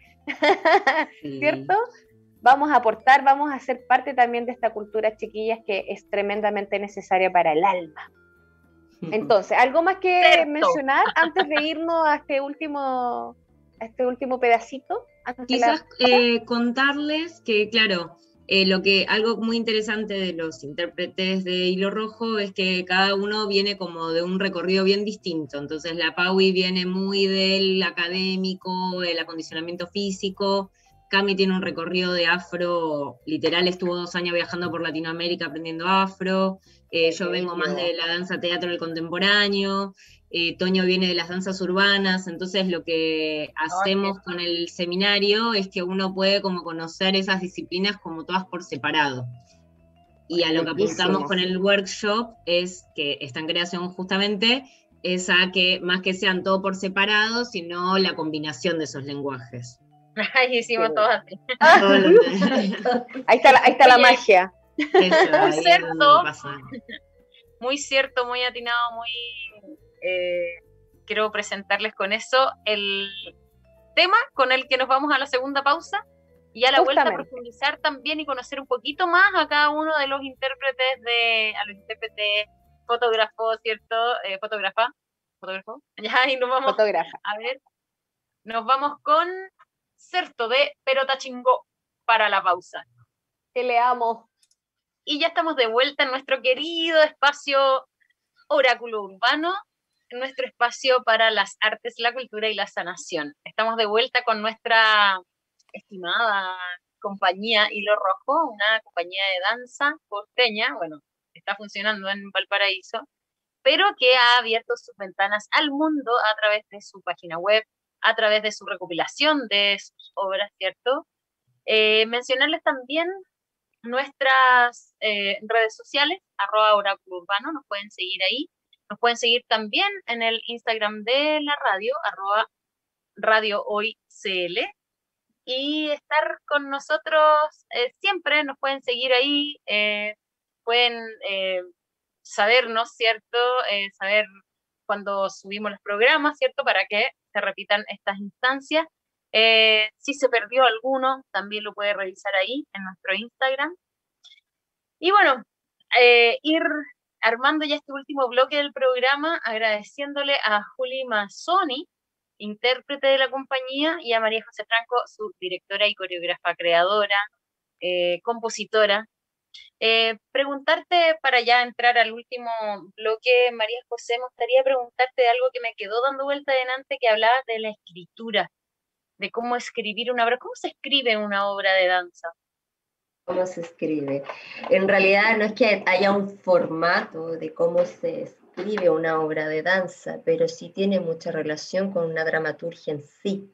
¿cierto? Vamos a aportar, vamos a ser parte también de esta cultura, chiquillas, que es tremendamente necesaria para el alma. Entonces, ¿algo más que mencionar antes de irnos a este último pedacito? Quizás contarles que, claro, algo muy interesante de los intérpretes de Hilo Rojo es que cada uno viene como de un recorrido bien distinto. Entonces, la Paui viene muy del académico, el acondicionamiento físico. Cami tiene un recorrido de afro, literal, estuvo 2 años viajando por Latinoamérica aprendiendo afro. Yo vengo más de la danza teatro del contemporáneo, Toño viene de las danzas urbanas, entonces lo que hacemos con el seminario es que uno puede como conocer esas disciplinas como todas por separado. Y a lo que apuntamos con el workshop es que está en creación justamente, es a que más que sean todo por separado, sino la combinación de esos lenguajes. Ahí hicimos todo así. Ahí está la magia. Eso, muy cierto, muy cierto, muy atinado, muy quiero presentarles con eso el tema con el que nos vamos a la segunda pausa y a la vuelta profundizar también y conocer un poquito más a cada uno de los intérpretes, fotógrafo, ¿cierto? Fotógrafo, ya, y nos vamos a ver, nos vamos con Certo de Perota Chingó para la pausa. Que le amo. Y ya estamos de vuelta en nuestro querido espacio Oráculo Urbano, nuestro espacio para las artes, la cultura y la sanación. Estamos de vuelta con nuestra estimada compañía Hilo Rojo, una compañía de danza costeña, bueno, está funcionando en Valparaíso, pero que ha abierto sus ventanas al mundo a través de su página web, a través de su recopilación de sus obras, ¿cierto? Mencionarles también nuestras redes sociales, @oráculo urbano, nos pueden seguir ahí. Nos pueden seguir también en el Instagram de la radio, @radiohoy.cl, y estar con nosotros siempre, nos pueden seguir ahí, pueden sabernos, ¿cierto? Saber cuando subimos los programas, ¿cierto? Para que se repitan estas instancias. Si se perdió alguno, también lo puede revisar ahí en nuestro Instagram. Y bueno, ir armando ya este último bloque del programa, agradeciéndole a Juli Mazzoni, intérprete de la compañía, y a María José Franco, su directora y coreógrafa creadora, compositora. Preguntarte, para ya entrar al último bloque, María José, me gustaría preguntarte de algo que me quedó dando vuelta delante, que hablabas de la escritura, de cómo escribir una obra. ¿Cómo se escribe una obra de danza? ¿Cómo se escribe? En realidad no es que haya un formato de cómo se escribe una obra de danza, pero sí tiene mucha relación con una dramaturgia en sí.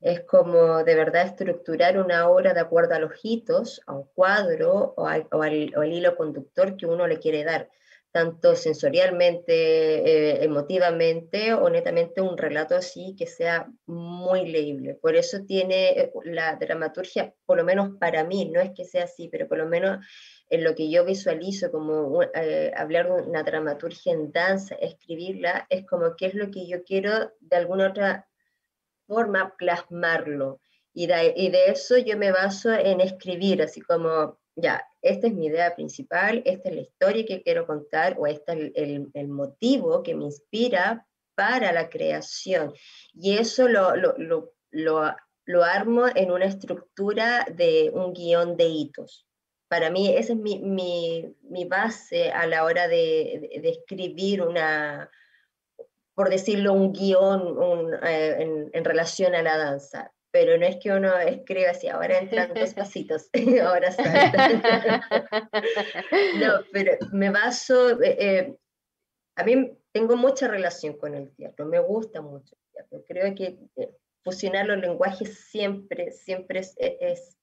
Es como de verdad estructurar una obra de acuerdo a los hitos, a un cuadro o al hilo conductor que uno le quiere dar, tanto sensorialmente, emotivamente o netamente un relato así que sea muy leíble. Por eso tiene la dramaturgia, por lo menos para mí, no es que sea así, pero por lo menos en lo que yo visualizo como hablar de una dramaturgia en danza, escribirla, es como qué es lo que yo quiero de alguna otra forma plasmarlo. Y de eso yo me baso en escribir, así como ya, esta es mi idea principal, esta es la historia que quiero contar, o este es el motivo que me inspira para la creación. Y eso lo armo en una estructura de un guión de hitos. Para mí esa es mi base a la hora de escribir una, por decirlo, un guión en relación a la danza. Pero no es que uno escriba así, ahora entran 2 pasitos, ahora salta. No, pero me baso, a mí tengo mucha relación con el teatro, me gusta mucho el teatro. Creo que fusionar los lenguajes siempre es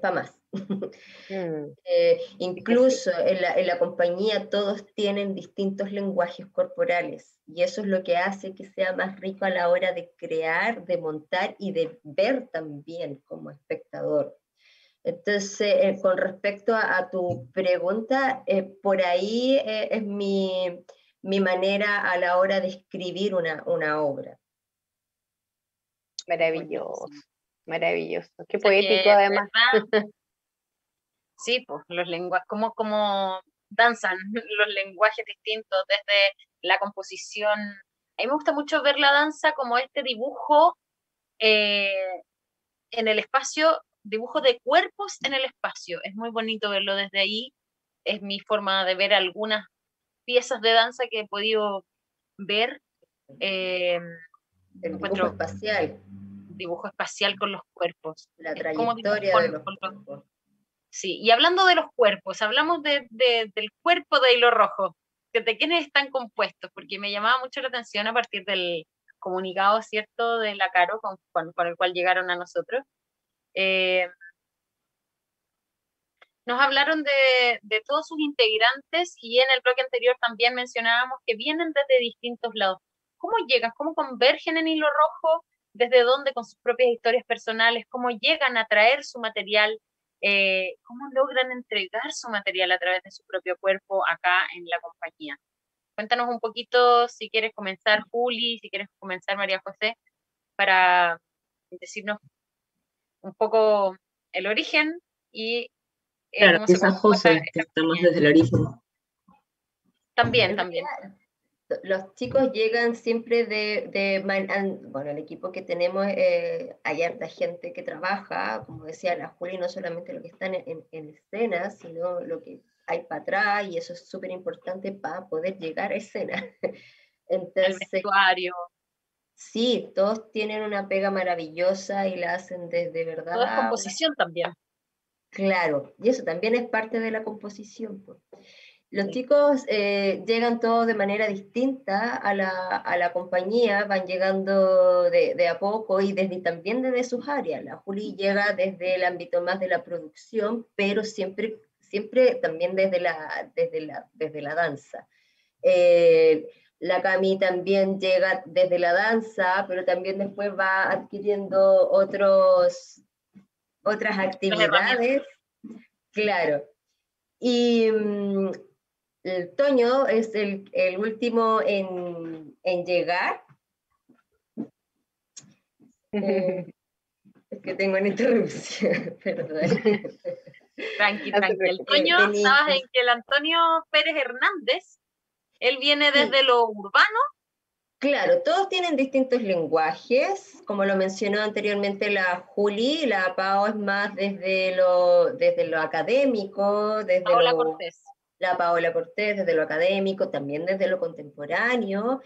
para más. Incluso en la compañía todos tienen distintos lenguajes corporales, y eso es lo que hace que sea más rico a la hora de crear, de montar y de ver también como espectador. Entonces, con respecto a tu pregunta, por ahí es mi manera a la hora de escribir una obra. Maravilloso, maravilloso. Qué poético, además. Sí, pues los lenguajes, como danzan los lenguajes distintos desde la composición. A mí me gusta mucho ver la danza como este dibujo en el espacio, dibujo de cuerpos en el espacio. Es muy bonito verlo desde ahí. Es mi forma de ver algunas piezas de danza que he podido ver. El dibujo espacial. Dibujo espacial con los cuerpos. La trayectoria de los cuerpos. Sí, y hablando de los cuerpos, hablamos del cuerpo de Hilo Rojo, de quiénes están compuestos, porque me llamaba mucho la atención a partir del comunicado, ¿cierto?, de la Caro, con el cual llegaron a nosotros. Nos hablaron de todos sus integrantes, y en el bloque anterior también mencionábamos que vienen desde distintos lados. ¿Cómo llegan? ¿Cómo convergen en Hilo Rojo? ¿Desde dónde, con sus propias historias personales? ¿Cómo llegan a traer su material? ¿Cómo logran entregar su material a través de su propio cuerpo acá en la compañía? Cuéntanos un poquito, si quieres comenzar, Juli, si quieres comenzar, María José, para decirnos un poco el origen y... claro, esas cosas que estamos desde el origen. También. Los chicos llegan siempre bueno, el equipo que tenemos, hay harta gente que trabaja, como decía la Juli, no solamente lo que están en escena, sino lo que hay para atrás, y eso es súper importante para poder llegar a escena. Entonces, el vestuario. Sí, todos tienen una pega maravillosa y la hacen desde verdad. Toda es composición también. Claro, y eso también es parte de la composición, pues. Los chicos llegan todos de manera distinta a la compañía, van llegando de a poco y también desde sus áreas. La Juli llega desde el ámbito más de la producción, pero siempre también desde la danza. La Cami también llega desde la danza, pero también después va adquiriendo otras actividades. Claro. Y... el Toño es el último en llegar. Es que tengo una interrupción, perdón. Tranqui. El Toño, sabes que el Antonio Pérez Hernández, él viene desde lo urbano. Claro, todos tienen distintos lenguajes, como lo mencionó anteriormente la Juli, la Pao es más desde lo académico, desde Paola Cortés. La Paola Cortés desde lo académico, también desde lo contemporáneo,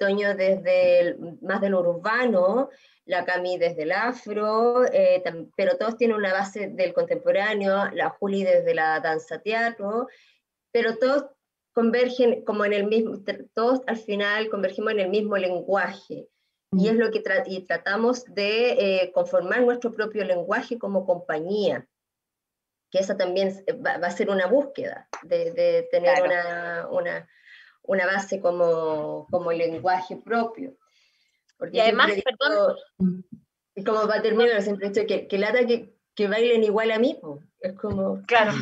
Toño desde más de lo urbano, la Cami desde el afro, pero todos tienen una base del contemporáneo, la Juli desde la danza-teatro, pero todos convergen como en el mismo, todos al final convergimos en el mismo lenguaje, y es lo que tratamos de conformar nuestro propio lenguaje como compañía, que esa también va a ser una búsqueda de tener una base como lenguaje propio. Porque y además, como va a terminar, siempre he dicho que lata que bailen igual a mí, es como... Claro.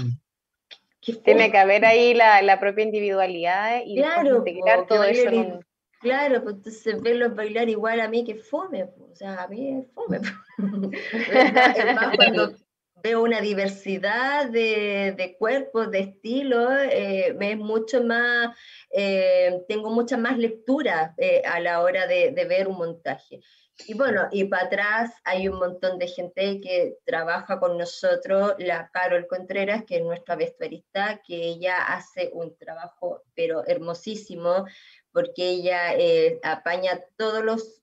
Tiene que haber ahí la propia individualidad y integrar todo eso. Claro, pues entonces verlos bailar igual a mí, que fome, o sea, a mí es fome. Cuando veo una diversidad de cuerpos, de estilos, me es mucho más, tengo muchas más lecturas a la hora de ver un montaje. Y bueno, y para atrás hay un montón de gente que trabaja con nosotros, la Carol Contreras, que es nuestra vestuarista, que ella hace un trabajo pero hermosísimo, porque ella apaña todos los...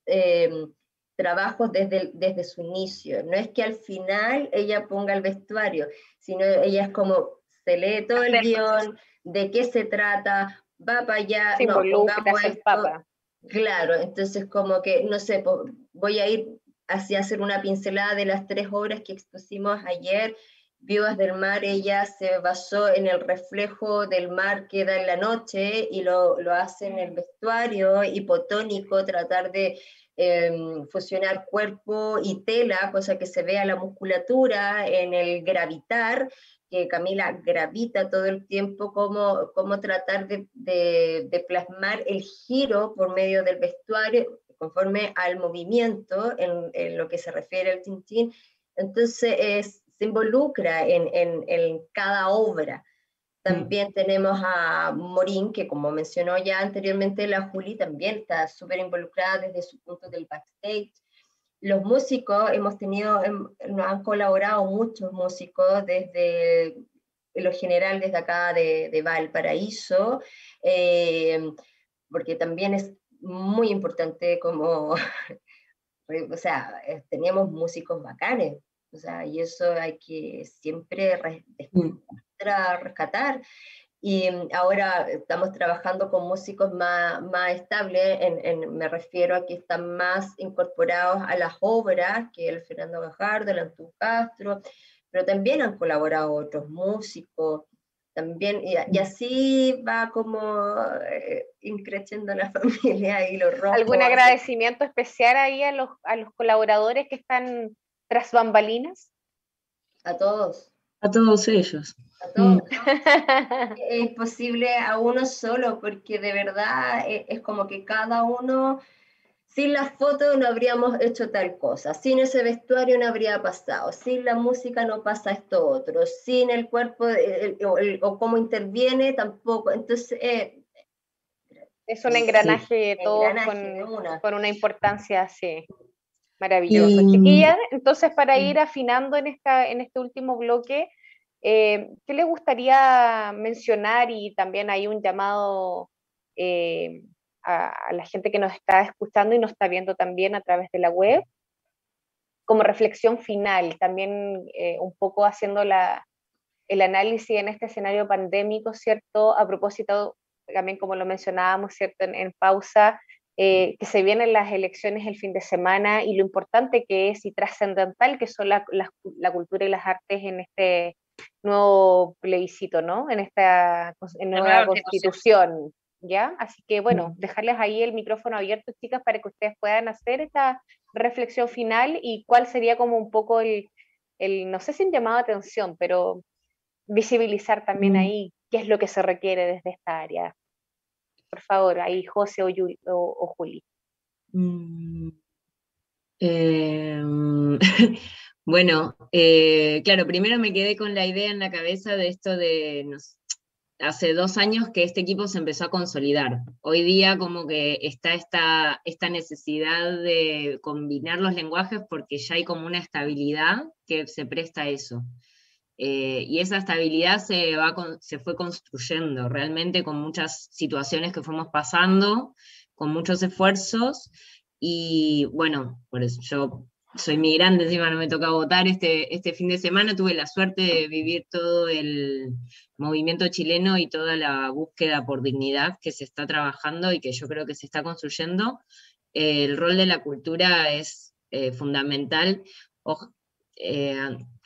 trabajos desde su inicio. No es que al final ella ponga el vestuario, sino ella es como, se lee todo el guión, de qué se trata, va para allá, sí, no, pongamos esto, papa. Claro, entonces como que, no sé, pues, voy a ir hacia hacer una pincelada de las 3 obras que expusimos ayer. Viudas del Mar, ella se basó en el reflejo del mar que da en la noche y lo hace en el vestuario. Hipotónico, tratar de fusionar cuerpo y tela, cosa que se vea la musculatura. En el Gravitar, que Camila gravita todo el tiempo, cómo tratar de plasmar el giro por medio del vestuario conforme al movimiento en lo que se refiere al tintín. Entonces se involucra en cada obra. También tenemos a Maureen, que como mencionó ya anteriormente la Juli, también está súper involucrada desde su punto del backstage. Los músicos, nos han colaborado muchos músicos desde lo general, desde acá de Valparaíso, porque también es muy importante como, o sea, teníamos músicos bacanes, o sea, y eso hay que siempre rescatar. Y ahora estamos trabajando con músicos más estables, me refiero a que están más incorporados a las obras, que el Fernando Gajardo, el Antú Castro, pero también han colaborado otros músicos, también, y así va como increciendo la familia y los rojos. ¿Algún agradecimiento especial ahí a los colaboradores que están tras bambalinas? A todos. A todos ellos. A todos. Es imposible a uno solo, porque de verdad es como que cada uno, sin las fotos no habríamos hecho tal cosa, sin ese vestuario no habría pasado, sin la música no pasa esto otro, sin el cuerpo o cómo interviene tampoco. Entonces es un engranaje, sí, todo engranaje con una importancia así. Maravilloso. Chiquillas, entonces para ir afinando en este último bloque, ¿qué les gustaría mencionar? Y también hay un llamado a la gente que nos está escuchando y nos está viendo también a través de la web, como reflexión final, también un poco haciendo el análisis en este escenario pandémico, ¿cierto? A propósito, también como lo mencionábamos, ¿cierto? En pausa, que se vienen las elecciones el fin de semana y lo importante que es y trascendental que son la cultura y las artes en este nuevo plebiscito, ¿no? En esta nueva constitución, ¿ya? Así que, bueno, dejarles ahí el micrófono abierto, chicas, para que ustedes puedan hacer esta reflexión final y cuál sería como un poco el no sé si un llamado a atención, pero visibilizar también ahí qué es lo que se requiere desde esta área. Por favor, ahí José o Juli. Bueno, claro, primero me quedé con la idea en la cabeza de esto de, no sé, hace 2 años que este equipo se empezó a consolidar. Hoy día como que está esta necesidad de combinar los lenguajes porque ya hay como una estabilidad que se presta a eso. Y esa estabilidad se fue construyendo realmente con muchas situaciones que fuimos pasando, con muchos esfuerzos, y bueno, por eso yo soy migrante, encima no me toca votar este fin de semana, tuve la suerte de vivir todo el movimiento chileno y toda la búsqueda por dignidad que se está trabajando y que yo creo que se está construyendo. El rol de la cultura es fundamental.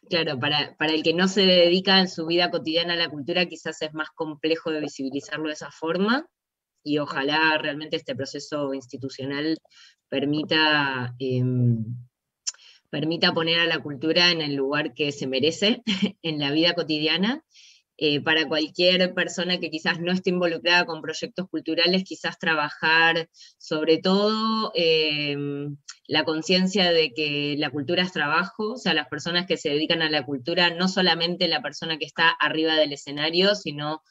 Claro, para el que no se dedica en su vida cotidiana a la cultura, quizás es más complejo de visibilizarlo de esa forma, y ojalá realmente este proceso institucional permita poner a la cultura en el lugar que se merece en la vida cotidiana. Para cualquier persona que quizás no esté involucrada con proyectos culturales, quizás trabajar sobre todo la conciencia de que la cultura es trabajo, o sea, las personas que se dedican a la cultura, no solamente la persona que está arriba del escenario, sino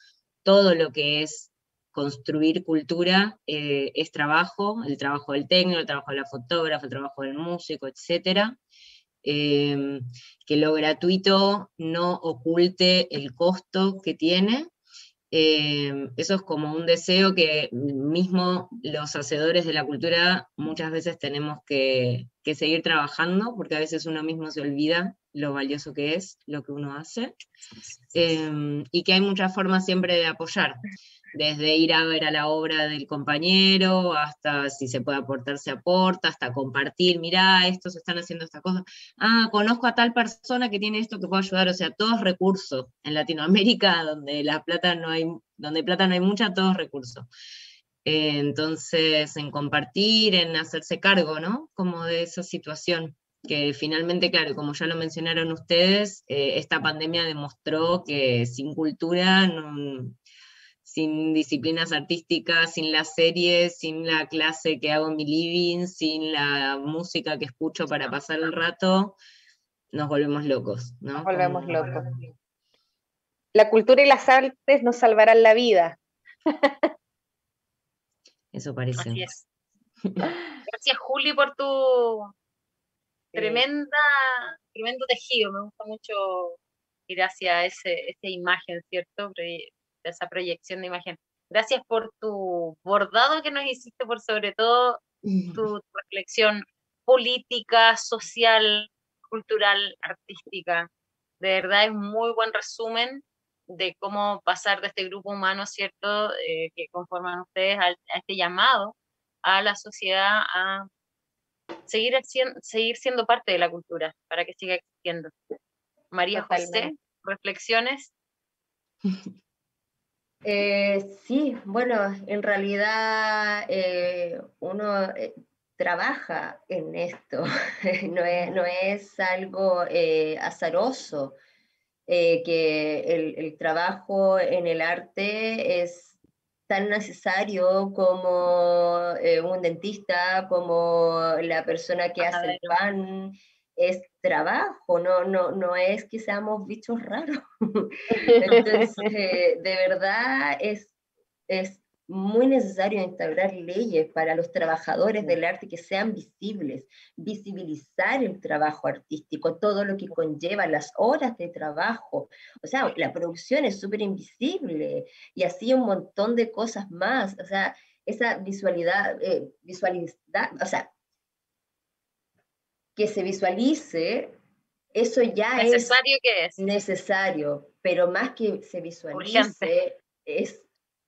todo lo que es construir cultura es trabajo, el trabajo del técnico, el trabajo de la fotógrafa, el trabajo del músico, etcétera. Que lo gratuito no oculte el costo que tiene. Eso es como un deseo que mismo los hacedores de la cultura muchas veces tenemos que seguir trabajando, porque a veces uno mismo se olvida lo valioso que es lo que uno hace, y que hay muchas formas siempre de apoyar. desde ir a ver a la obra del compañero, hasta si se puede aportar, se aporta, hasta compartir, mirá, estos están haciendo esta cosa, ah, conozco a tal persona que tiene esto que puedo ayudar, o sea, todos recursos, en Latinoamérica, donde la plata no hay, donde plata no hay mucha, todos recursos. Entonces, en compartir, en hacerse cargo, ¿no? Como de esa situación, que finalmente, claro, como ya lo mencionaron ustedes, esta pandemia demostró que sin cultura, no, sin disciplinas artísticas, sin las series, sin la clase que hago en mi living, sin la música que escucho para pasar el rato, nos volvemos locos, ¿no? Nos volvemos locos. La cultura y las artes nos salvarán la vida. Eso parece. Así es. Gracias, Juli, por tu... Tremendo tejido, me gusta mucho ir hacia esa imagen, ¿cierto? Esa proyección de imagen. Gracias por tu bordado que nos hiciste, por sobre todo tu reflexión política, social, cultural, artística. De verdad es un muy buen resumen de cómo pasar de este grupo humano, ¿cierto? Que conforman ustedes a este llamado a la sociedad a... Seguir siendo parte de la cultura, para que siga existiendo. María José, reflexiones. Sí, bueno, en realidad uno trabaja en esto, no es algo azaroso, que el trabajo en el arte es tan necesario como un dentista, como la persona que hace el pan, es trabajo, no es que seamos bichos raros. Entonces, de verdad, es muy necesario instaurar leyes para los trabajadores del arte que sean visibles, visibilizar el trabajo artístico, todo lo que conlleva las horas de trabajo. O sea, la producción es súper invisible, y así un montón de cosas más. O sea, esa visualidad, o sea, que se visualice, eso ya es... Necesario que es. Necesario, pero más que se visualice, urgente. Es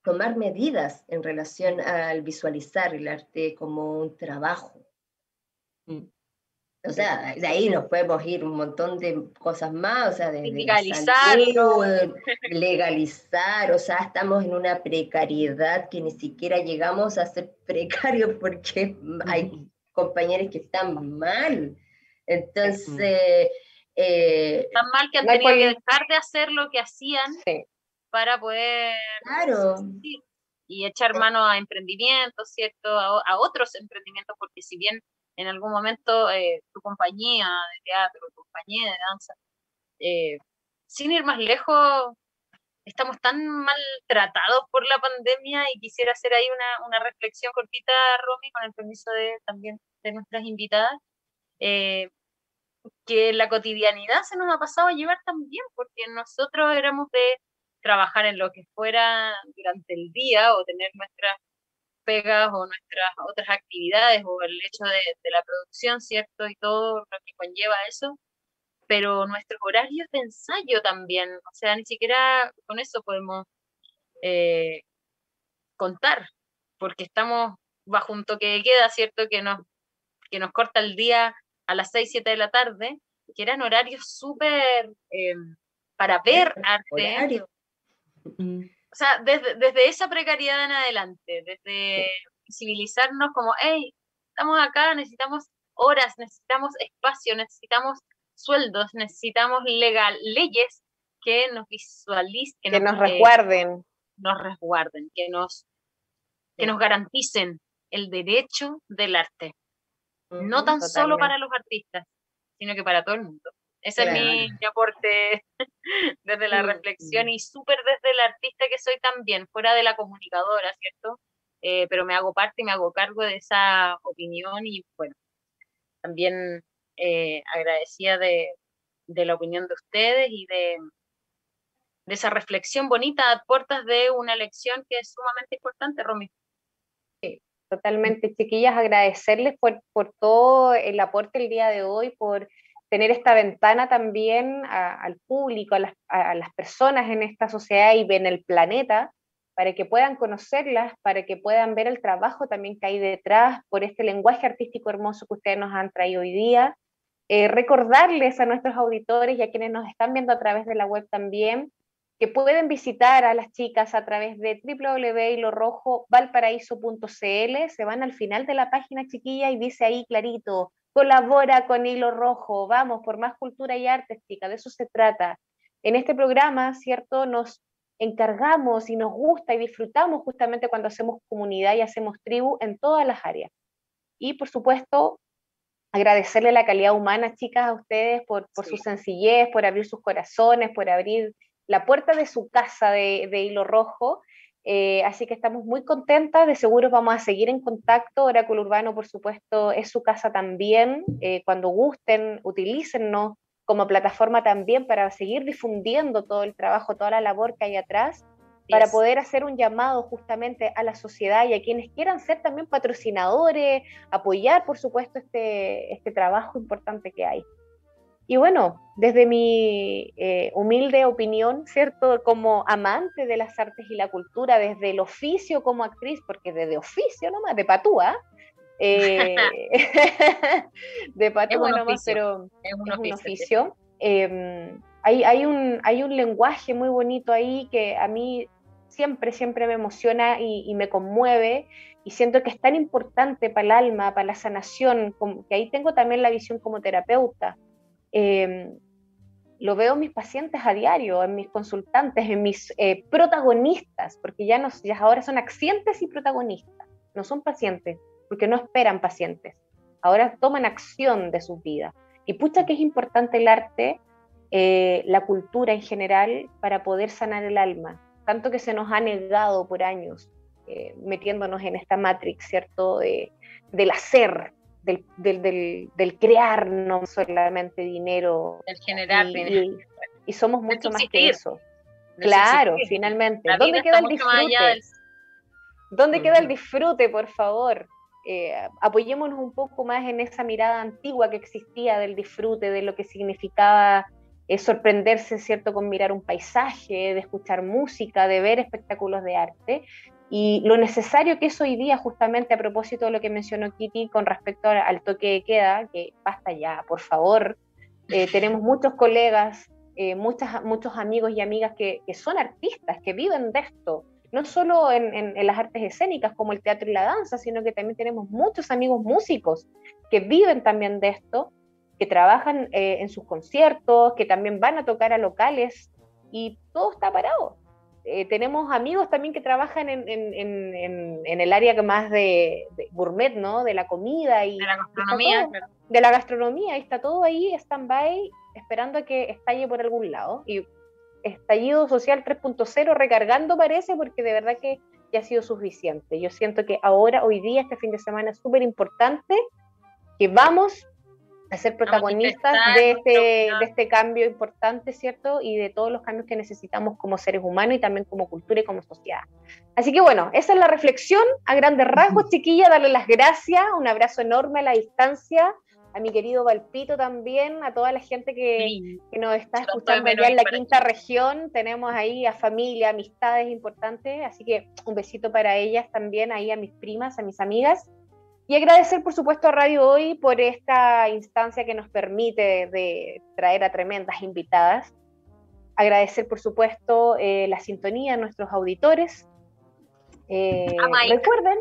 tomar medidas en relación al visualizar el arte como un trabajo. O sea, de ahí nos podemos ir un montón de cosas más, o sea, de legalizar, o sea, estamos en una precariedad que ni siquiera llegamos a ser precarios porque hay compañeros que están mal. Entonces... Tan mal que han tenido que dejar de hacer lo que hacían. Sí. Para poder subsistir y echar mano a emprendimientos, ¿cierto? A otros emprendimientos, porque si bien en algún momento tu compañía de teatro, tu compañía de danza, sin ir más lejos, estamos tan maltratados por la pandemia, y quisiera hacer ahí una reflexión cortita, Romy, con el permiso también de nuestras invitadas, que la cotidianidad se nos ha pasado a llevar también, porque nosotros éramos de trabajar en lo que fuera durante el día, o tener nuestras pegas o nuestras otras actividades, o el hecho de la producción, ¿cierto? Y todo lo que conlleva eso, pero nuestros horarios de ensayo también, o sea, ni siquiera con eso podemos contar, porque estamos bajo un toque de queda, ¿cierto? Que nos corta el día a las 6, 7 de la tarde, que eran horarios súper para ver arte. Horario. O sea, desde esa precariedad en adelante, desde visibilizarnos como, hey, estamos acá, necesitamos horas, necesitamos espacio, necesitamos sueldos, necesitamos leyes que nos visualicen, que nos resguarden, que nos garanticen el derecho del arte. No tan totalmente. Solo para los artistas, sino que para todo el mundo. Ese claro. Es mi aporte desde la reflexión, y súper desde la artista que soy también, fuera de la comunicadora, ¿cierto? Pero me hago parte y me hago cargo de esa opinión, y bueno, también agradecida de la opinión de ustedes y de esa reflexión bonita a puertas de una lección que es sumamente importante, Romy. Sí, totalmente. Chiquillas, agradecerles por todo el aporte el día de hoy, por tener esta ventana también al público, a las personas en esta sociedad y en el planeta, para que puedan conocerlas, para que puedan ver el trabajo también que hay detrás, por este lenguaje artístico hermoso que ustedes nos han traído hoy día. Recordarles a nuestros auditores y a quienes nos están viendo a través de la web también, que pueden visitar a las chicas a través de www.hilorrojovalparaiso.cl, se van al final de la página, chiquilla, y dice ahí clarito, colabora con Hilo Rojo, vamos, por más cultura y arte, chicas, de eso se trata. En este programa, ¿cierto?, nos encargamos y nos gusta y disfrutamos justamente cuando hacemos comunidad y hacemos tribu en todas las áreas. Y por supuesto, agradecerle la calidad humana, chicas, a ustedes por su sencillez, por abrir sus corazones, por abrir la puerta de su casa de Hilo Rojo, así que estamos muy contentas, de seguro vamos a seguir en contacto. Oráculo Urbano, por supuesto, es su casa también, cuando gusten, utilícennos como plataforma también para seguir difundiendo todo el trabajo, toda la labor que hay atrás, para poder hacer un llamado justamente a la sociedad y a quienes quieran ser también patrocinadores, apoyar, por supuesto, este trabajo importante que hay. Y bueno, desde mi humilde opinión, ¿cierto?, como amante de las artes y la cultura, desde el oficio como actriz, porque desde oficio nomás, de patúa, de patúa nomás, pero es un oficio. Hay un lenguaje muy bonito ahí que a mí siempre me emociona y me conmueve, y siento que es tan importante para el alma, para la sanación, que ahí tengo también la visión como terapeuta. Lo veo en mis pacientes a diario, en mis consultantes, en mis protagonistas, porque ya ahora son accientes y protagonistas, no son pacientes, porque no esperan pacientes, ahora toman acción de sus vidas. Y pucha que es importante el arte, la cultura en general, para poder sanar el alma, tanto que se nos ha negado por años, metiéndonos en esta matrix, ¿cierto?, del hacer, del crear, no solamente dinero, del generar dinero. Y somos mucho más que eso. Claro, finalmente. ¿Dónde queda el disfrute? ¿Dónde queda el disfrute, por favor? Apoyémonos un poco más en esa mirada antigua que existía del disfrute, de lo que significaba sorprenderse, ¿cierto?, con mirar un paisaje, de escuchar música, de ver espectáculos de arte. Y lo necesario que es hoy día, justamente a propósito de lo que mencionó Kitty con respecto al toque de queda, que basta ya, por favor. Tenemos muchos colegas, muchos amigos y amigas que son artistas, que viven de esto, no solo en las artes escénicas como el teatro y la danza, sino que también tenemos muchos amigos músicos que viven también de esto, que trabajan en sus conciertos, que también van a tocar a locales, y todo está parado. Tenemos amigos también que trabajan en el área más de gourmet, ¿no?, de la comida y de la gastronomía. Y está todo ahí, stand-by, esperando a que estalle por algún lado. Y estallido social 3.0 recargando, parece, porque de verdad que ya ha sido suficiente. Yo siento que ahora, hoy día, este fin de semana es súper importante que vamos a ser protagonistas de este cambio importante, ¿cierto?, y de todos los cambios que necesitamos como seres humanos y también como cultura y como sociedad. Así que bueno, esa es la reflexión a grandes rasgos, chiquilla, darle las gracias, un abrazo enorme a la distancia, a mi querido Valpito también, a toda la gente que nos está escuchando allá en la quinta región. Tenemos ahí a familia, amistades importantes, así que un besito para ellas también, ahí a mis primas, a mis amigas. Y agradecer, por supuesto, a Radio Hoy por esta instancia que nos permite de traer a tremendas invitadas. Agradecer, por supuesto, la sintonía a nuestros auditores. A Mike. Recuerden,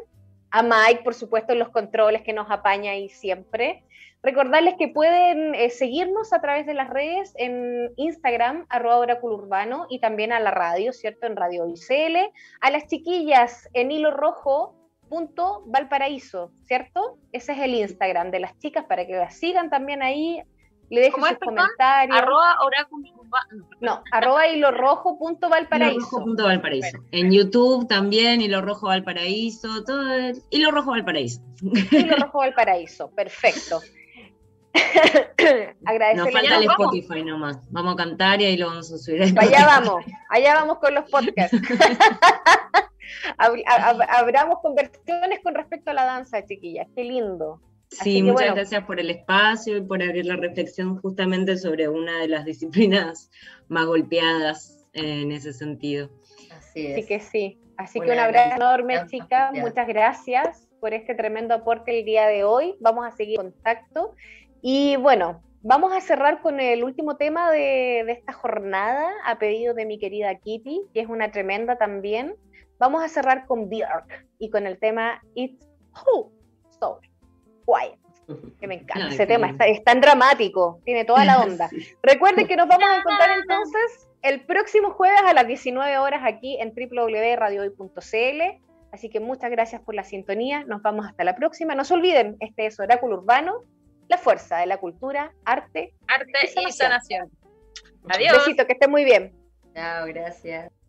a Mike, por supuesto, los controles que nos apaña ahí siempre. Recordarles que pueden seguirnos a través de las redes en Instagram, @oraculourbano, y también a la radio, ¿cierto?, en Radio Hoy CL. A las chiquillas en Hilo Rojo .valparaiso, ¿cierto? Ese es el Instagram de las chicas, para que las sigan también ahí, le dejen sus comentarios. @ hilorrojo.valparaiso. En YouTube también, Hilo Rojo Valparaíso, todo Hilo Rojo Valparaíso. Hilo Rojo Valparaíso, perfecto. Nos falta el Spotify nomás. Vamos a cantar y ahí lo vamos a subir. Allá vamos con los podcasts. Abramos conversaciones con respecto a la danza, chiquillas, qué lindo. Sí, muchas gracias por el espacio y por abrir la reflexión justamente sobre una de las disciplinas más golpeadas en ese sentido. Así es. Así que sí, Así que un abrazo enorme, chicas. Muchas gracias por este tremendo aporte el día de hoy. Vamos a seguir en contacto. Y bueno, vamos a cerrar con el último tema de esta jornada, a pedido de mi querida Kitty, que es una tremenda también. Vamos a cerrar con The Arc y con el tema It's Who Oh So Quiet, que me encanta. Ese tema es tan dramático, tiene toda la onda. Sí. Recuerden que nos vamos a encontrar entonces el próximo jueves a las 19 horas aquí en www.radiohoy.cl. Así que muchas gracias por la sintonía. Nos vamos hasta la próxima. No se olviden, este es Oráculo Urbano, la fuerza de la cultura, arte y sanación. Adiós. Un besito, que esté muy bien. Chao, gracias.